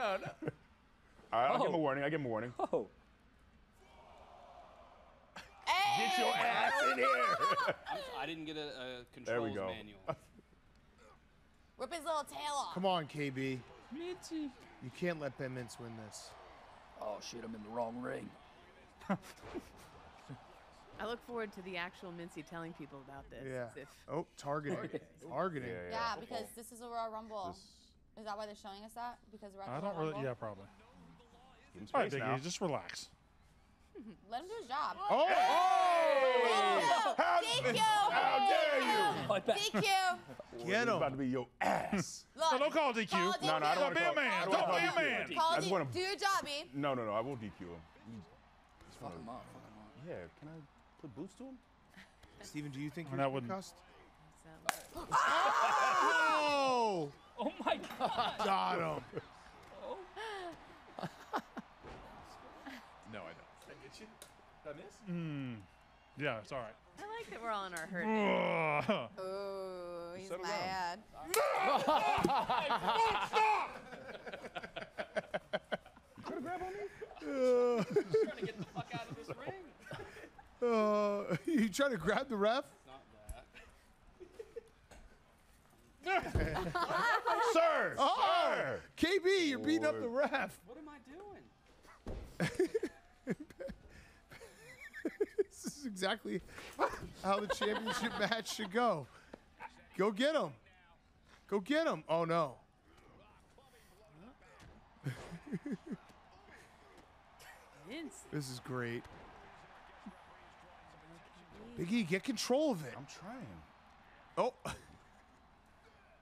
right, I'll give him a warning. I give him a warning. Oh. Hey. Get your ass in here. I didn't get a controls manual. Rip his little tail off. Come on, KB. Mincy. You can't let Ben Mince win this. Oh, shit, I'm in the wrong ring. I look forward to the actual Mincy telling people about this. Yeah. Oh, targeting. Yeah, because this is a Royal Rumble. Is that why they're showing us that? Because we're at the Royal Rumble? Yeah, probably. All right, Big E, just relax. Let him do his job. Oh! Oh! DQ! How dare you! DQ! Get him. About to be your ass. Look, no, don't call DQ. Call DQ. No, no, I don't want to be a man. Don't be a man. Call DQ. Do your job, B. No, I won't DQ him. Fuck him up. Yeah, can I put boots to him? Steven, do you think you're concussed? Oh! Oh my God! Got him. Oh. No, I don't. Did I get you? Did I miss? Yeah, it's all right. I like that we're all in our hurt. Oh, he's mad. No! Stop! You trying to grab on me? He's trying to get the fuck out of this ring. You trying to grab the ref? Not that. Sir! Oh, sir! KB, you're beating up the ref. What am I doing? This is exactly how the championship match should go. Go get him. Go get him. Oh, no. This is great. Big E, get control of it. I'm trying. Oh.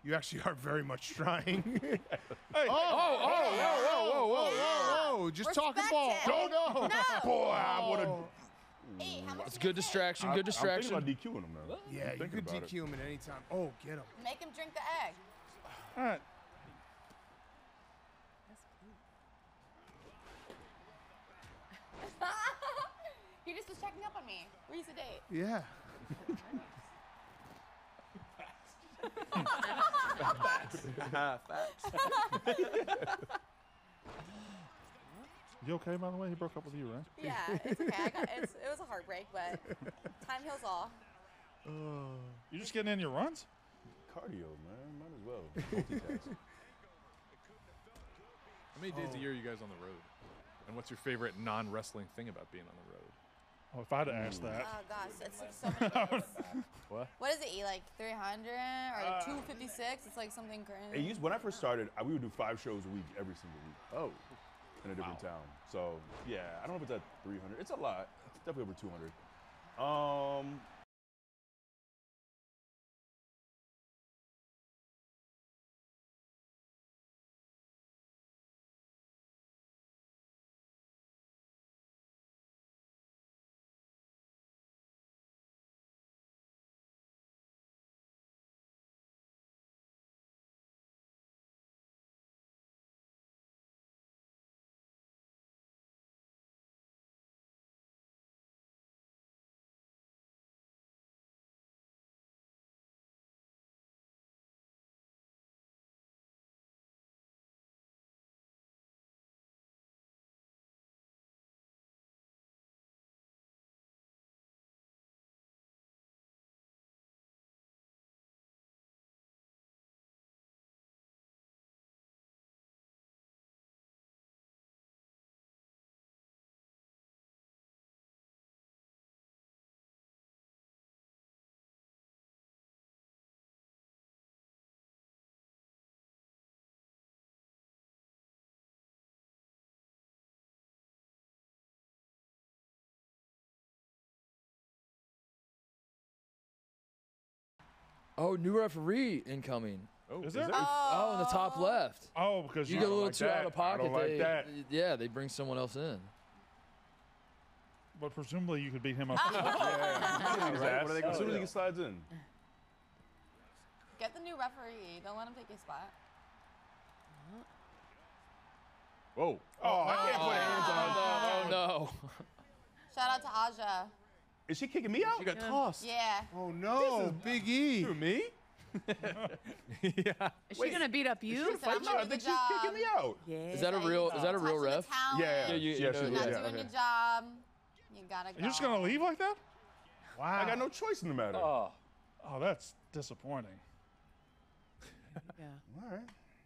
You actually are very much trying. Hey. Oh, whoa. Just talking ball. No. Boy, I would have. Hey, it's good distraction. Good distraction. I'm thinking about DQing him now. Yeah, you could DQ him at any time. Oh, get him. Make him drink the egg. All right. He just was checking up on me. We used to date. Yeah. Facts. You okay, by the way? He broke up with you, right? Yeah, it's okay. It was a heartbreak, but time heals all. You just getting in your runs? Cardio, man. Might as well. Multitask. How many days a year are you guys on the road? And what's your favorite non-wrestling thing about being on the road? Oh, if I'd asked that. Oh, gosh. It's like so many days. What is it, E? Like 300 or like 256? It's like something crazy. It used, when I first started, we would do 5 shows a week every single week. Oh. In a different town. So, yeah, I don't know if it's at 300. It's a lot. It's definitely over 200. Oh, new referee incoming. Oh, is there? Oh, in the top left. Oh, because you get a little too out of pocket. I don't like that. Yeah, they bring someone else in. But presumably you could beat him up. Yeah. Right? As soon as he slides in. Get the new referee. Don't let him take your spot. Whoa. Oh, I can't put hands on. Oh, no. Shout out to Aja. Is she kicking me out? She got tossed. Yeah. Oh, no. This is Big E. Through me? Yeah. Is she going to beat up you? I think she's kicking me out. Yeah. Is that a real ref? Yeah. You're not doing your job. You gotta go. You're just going to leave like that? Wow. I got no choice in the matter. Oh, that's disappointing. Yeah. All right.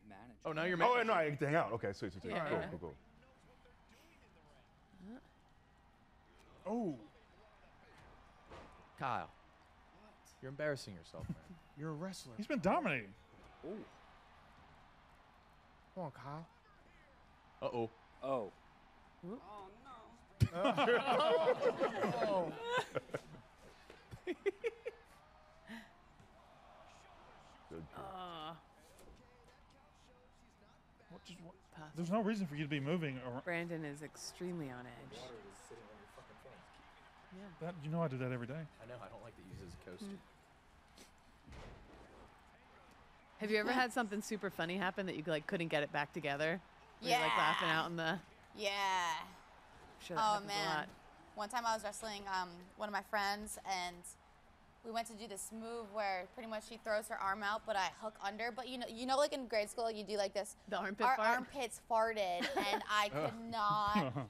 Manager. Oh, now you're manager. Oh, no, I get to hang out. Okay, sweet. Yeah. Cool, cool. Oh. Kyle, you're embarrassing yourself, man. You're a wrestler. He's been dominating. Oh. Come on, Kyle. Uh-oh. Oh. Oh, no. Oh. There's no reason for you to be moving around. Brandon is extremely on edge. Water is sitting on your fucking phone. Yeah. That, you know I do that every day. I know. I don't like to use it as a coaster. Have you ever had something super funny happen that you like couldn't get it back together? Yeah. You're like laughing out in the. Yeah. I'm sure that happens a lot. One time I was wrestling one of my friends and we went to do this move where pretty much she throws her arm out, but I hook under. But you know, like in grade school, you do like this. The armpit fart? Our armpits farted, and I could not,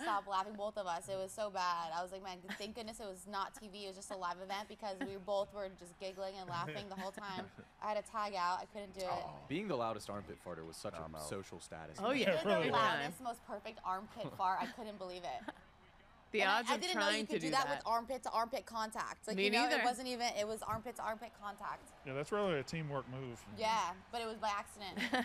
stop laughing, both of us. It was so bad. I was like, man, thank goodness it was not TV. It was just a live event because we both were just giggling and laughing the whole time. I had to tag out. I couldn't do it. Being the loudest armpit farter was such a social status. Oh, yeah. The loudest, most perfect armpit fart. I couldn't believe it. The odds of trying to do that. I didn't know you could do that with armpit to armpit contact. Like, you know, it wasn't even, it was armpit to armpit contact. Yeah, that's really a teamwork move. Yeah, but it was by accident. How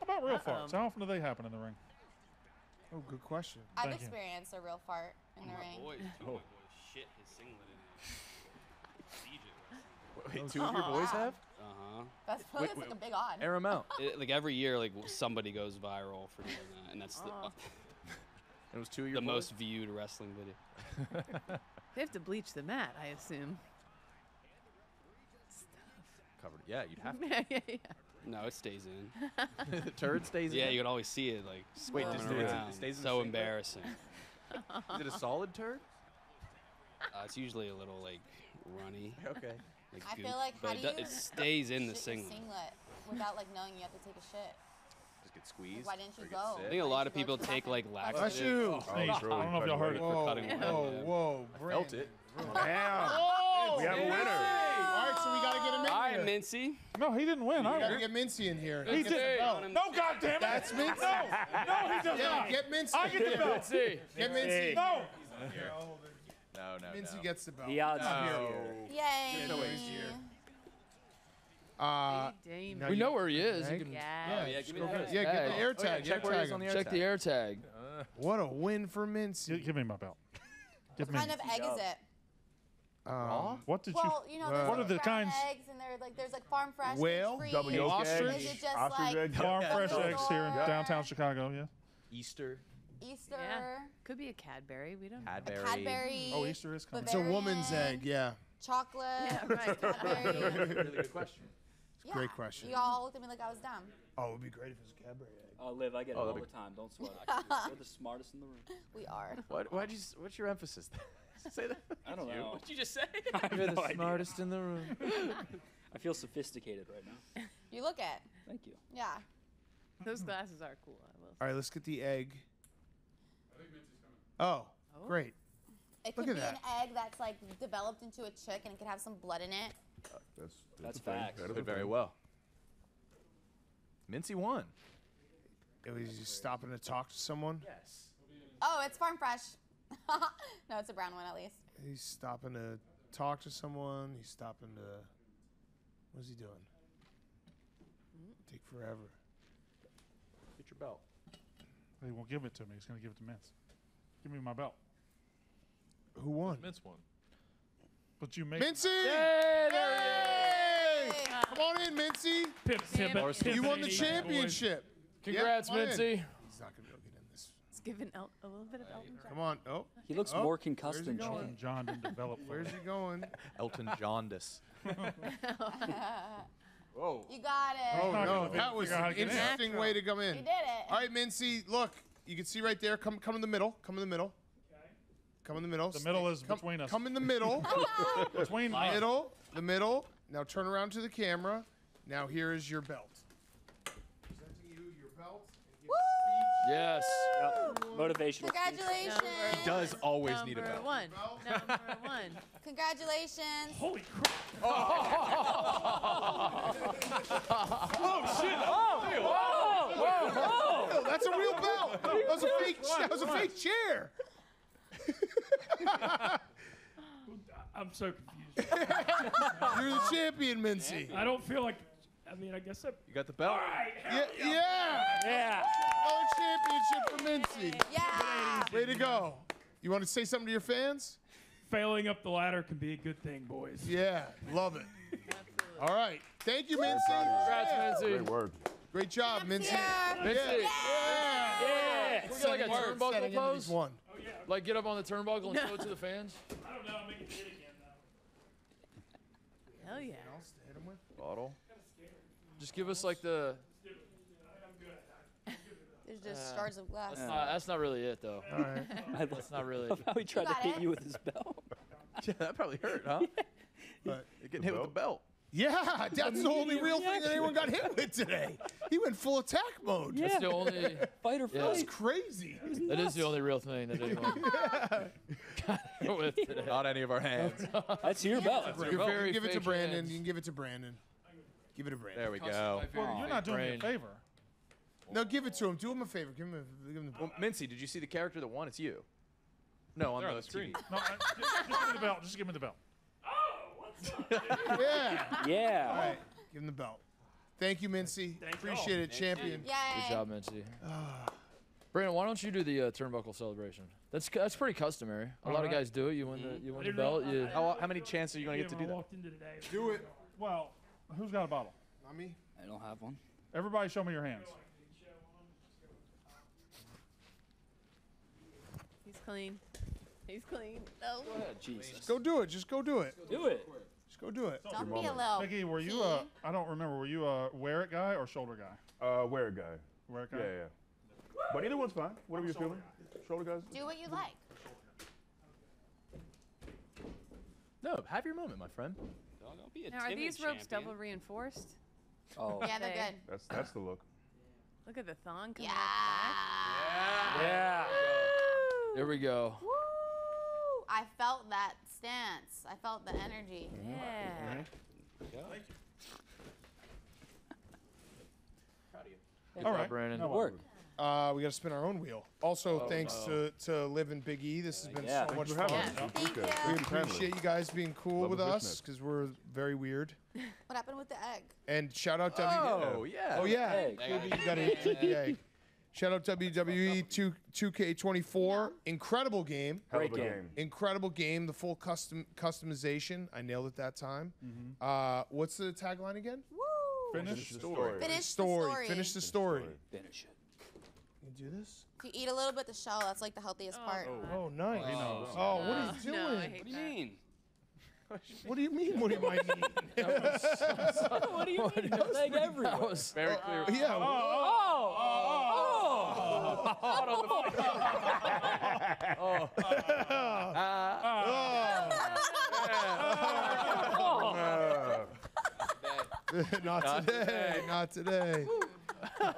about real farts? How often do they happen in the ring? Oh, good question. I've experienced a real fart in the ring. My boy shit his singlet in it. Wait, two of your boys have? Uh-huh. That's probably like a big odd. Air them out. Like every year, like somebody goes viral for doing that, and that's it was two of your the boys? Most viewed wrestling video. They have to bleach the mat, I assume. Stuff. Covered. Yeah, you'd have to. Yeah. No, it stays in. The turd stays in. Yeah, you could always see it like squirming around. It stays in. So embarrassing. Is it a solid turd? It's usually a little like runny. Okay. Like I feel like how do you it stays in the singlet without like knowing you have to take a shit. Just get squeezed. Like, why didn't you go? I think a lot of people take like laxatives. Oh, I don't know if y'all heard it. Whoa, I felt it. Damn. Oh, we have a winner. All right, so we gotta get him in here. All right, Mincy. No, he didn't win. We gotta get Mincy in here. He did. No, goddammit. That's Mincy. No, he does not. Get Mincy. I get the belt. Get Mincy. No. No. Mincy gets the belt. The odds here. Yay. We know where he is. You can, get the air tag. Check where he is on the air tag. Check the air tag. What a win for Mincy. Give me my belt. What kind of egg is it? What did you? You know, what are the kinds? Eggs and there's like farm fresh. Ostrich egg. Farm fresh eggs here in downtown Chicago. Yeah. Easter. Yeah. Could be a Cadbury. We don't know. Cadbury. Oh, Easter is coming. Bavarian, it's a woman's egg, yeah. Chocolate. Yeah, right. Cadbury. That's a really good question. Yeah. Great question. You all looked at me like I was dumb. Oh, it would be great if it was a Cadbury egg. Oh, Liv, I get it all the time. Don't sweat. We're the smartest in the room. We are. What's your emphasis? Say that. I don't know. What'd you just say? You're the smartest in the room. I feel sophisticated right now. You look it. Thank you. Yeah. Those glasses are cool. I will say. All right, let's get the egg. Oh, great. It could be an egg that's like developed into a chick and it could have some blood in it. That's facts. That did very well. Mincy won. It was just stopping to talk to someone? Yes. Oh, it's farm fresh. No, it's a brown one at least. He's stopping to talk to someone. He's stopping to. What is he doing? Take forever. Get your belt. He won't give it to me. He's going to give it to Mince. Give me my belt. Who won? Mince won. But you made Mincy! Yeah, there he is! Hey! Come on in, Mincy. Pip, you won the championship. Congrats, yep, Mincy. He's not going to be able to get in this. Let's give him a little bit of Elton John. Come on. Oh. He looks more concussed than John. Elton John didn't develop. Where's he going? Elton Jaundice. Whoa. You got it. Oh, no. That was an interesting way to come in. You did it. All right, Mincy, look. You can see right there. Come in the middle. Come in the middle. Come in the middle. The middle is between us. Come in the middle. Between us. Middle. The middle. Now turn around to the camera. Now here is your belt. Presenting you your belt. Woo! Yes. Motivation. Congratulations. He does always need a belt. Number one. Congratulations. Holy crap. Oh, shit. Oh, whoa. That's a real belt. That was a fake chair. I'm so confused. You're the champion, Mincy. I don't feel like. I mean, I guess you got the belt. All right. Yeah. Another championship for Mincy. Yeah. Way to go. You want to say something to your fans? Failing up the ladder can be a good thing, boys. Yeah. Love it. Absolutely. All right. Thank you, Mincy. Congrats, Mincy. Great word. Great job, Mincy. Yeah. We're like a turnbuckle pose. Like, get up on the turnbuckle and show it to the fans? I don't know. I'll make it hit again, though. Hell yeah. Anything else to hit him with? Bottle. Just give us, like, the... There's just shards of glass. That's not really it, though. All right. That's not really it. How he tried to hit you with his belt. Yeah, that probably hurt, huh? But getting hit with the belt. Yeah, that's the only real thing that anyone got hit with today. He went full attack mode. Yeah. That's the only fight or flight. That was crazy. That is the only real thing that anyone got hit with today. Not any of our hands. That's your belt. You give it to Brandon. Hands. You can give it to Brandon. Give it to Brandon. There we go. Well, you're not doing me a favor. No, give it to him. Do him a favor. Give him the Mincy, did you see the character that won? It's you. No, on the screen. No, just give me the belt. Just give me the belt. Yeah. All right. Give him the belt. Thank you, Mincy. Appreciate it, champion. Yay. Good job, Mincy. Brandon, why don't you do the turnbuckle celebration? That's pretty customary. A lot of guys do it. You win the belt. How many chances are you gonna get to do that? Do it. Well, who's got a bottle? Not me. I don't have one. Everybody, show me your hands. He's clean. He's clean. No. Go ahead, Jesus. Go do it. Just go do it. Do it. Go do it. Don't be a little. Big E, were you a? I don't remember. Were you a wear it guy or shoulder guy? Wear it guy. Wear it guy. Yeah. But either one's fine. Whatever you're feeling. Shoulder guys. Do what you like. No, have your moment, my friend. Don't be a timid. Now, are these ropes double reinforced? Oh. Yeah, they're good. That's the look. Look at the thong coming out the back. Yeah. There we go. Woo. I felt that stance. I felt the energy. Yeah. Thank you. Proud of you. All right, Brandon. Good work. We got to spin our own wheel. Also, thanks to Liv and Big E. This has been so much fun. We appreciate you guys being cool with us because we're very weird. What happened with the egg? And shout out WWE. Oh, yeah. Oh, yeah. You got to eat the egg. Shout out WWE 2K24. Incredible game. Great game. Incredible game. The full customization. I nailed it that time. Mm-hmm. What's the tagline again? Woo! Finish the story. Finish the story. Finish it. You do this? If you eat a little bit of the shell, that's like the healthiest part. Oh, nice. Oh, what are you doing? No, what do you mean? What do you mean? What do you mean? What do you mean? Leg everywhere. That was very clear. Yeah. Not today. Not today.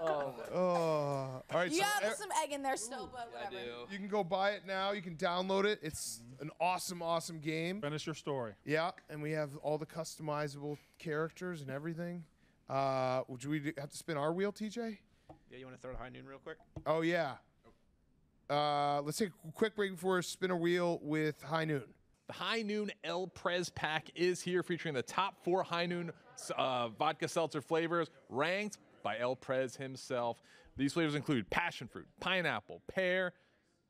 All right. You have some egg in there, but whatever. You can go buy it now. You can download it. It's an awesome game. Finish your story. Yeah, and we have all the customizable characters and everything. Would we have to spin our wheel, TJ? Yeah, you want to throw to High Noon real quick? Oh, yeah. Let's take a quick break before spin a wheel with High Noon. The High Noon El Prez pack is here, featuring the top 4 High Noon vodka seltzer flavors ranked by El Prez himself. These flavors include passion fruit, pineapple, pear,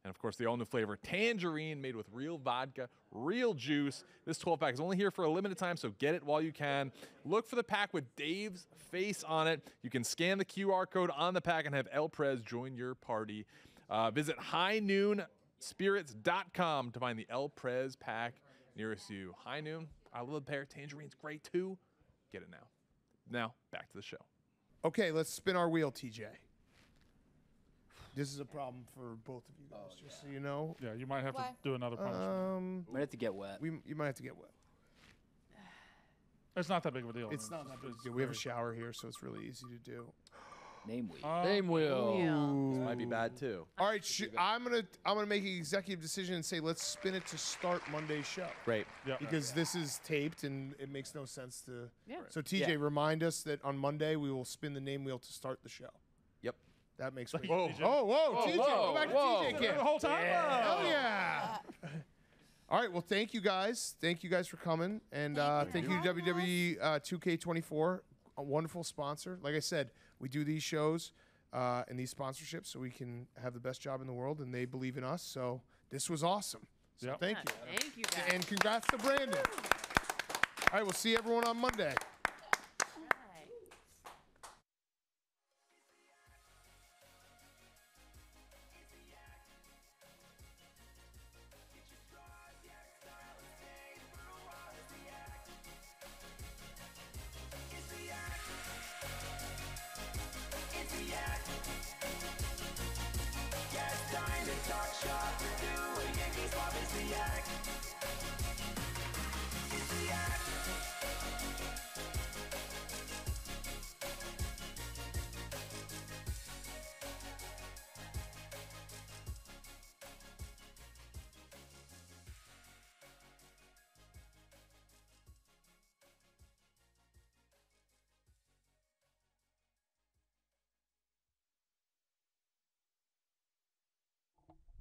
And, of course, the all-new flavor, Tangerine, made with real vodka, real juice. This 12-pack is only here for a limited time, so get it while you can. Look for the pack with Dave's face on it. You can scan the QR code on the pack and have El Prez join your party. Visit highnoonspirits.com to find the El Prez pack nearest you. High Noon, I love the pair. Tangerine's great, too. Get it now. Now, back to the show. Okay, let's spin our wheel, TJ. This is a problem for both of you guys, just so you know. Yeah, you might have to do another punishment. Might have to get wet. You might have to get wet. It's not that big of a deal. It's not that big of a deal. We have a shower here, so it's really easy to do. Name wheel. Name wheel. Yeah. This might be bad, too. All right, I'm gonna make an executive decision and say let's spin it to start Monday's show. Right. Yep. Because this is taped, and it makes no sense to... Yeah. So, TJ, remind us that on Monday we will spin the name wheel to start the show. Yep. That makes me... Whoa. Oh, whoa, TJ. Go back to TJ again. The whole time? Yeah. Hell yeah. All right, well, thank you guys. Thank you guys for coming. And thank you to WWE 2K24, a wonderful sponsor. Like I said, we do these shows and these sponsorships so we can have the best job in the world, and they believe in us. So this was awesome. So thank you. Thank you, guys. And congrats to Brandon. All right, we'll see everyone on Monday.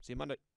See you Monday.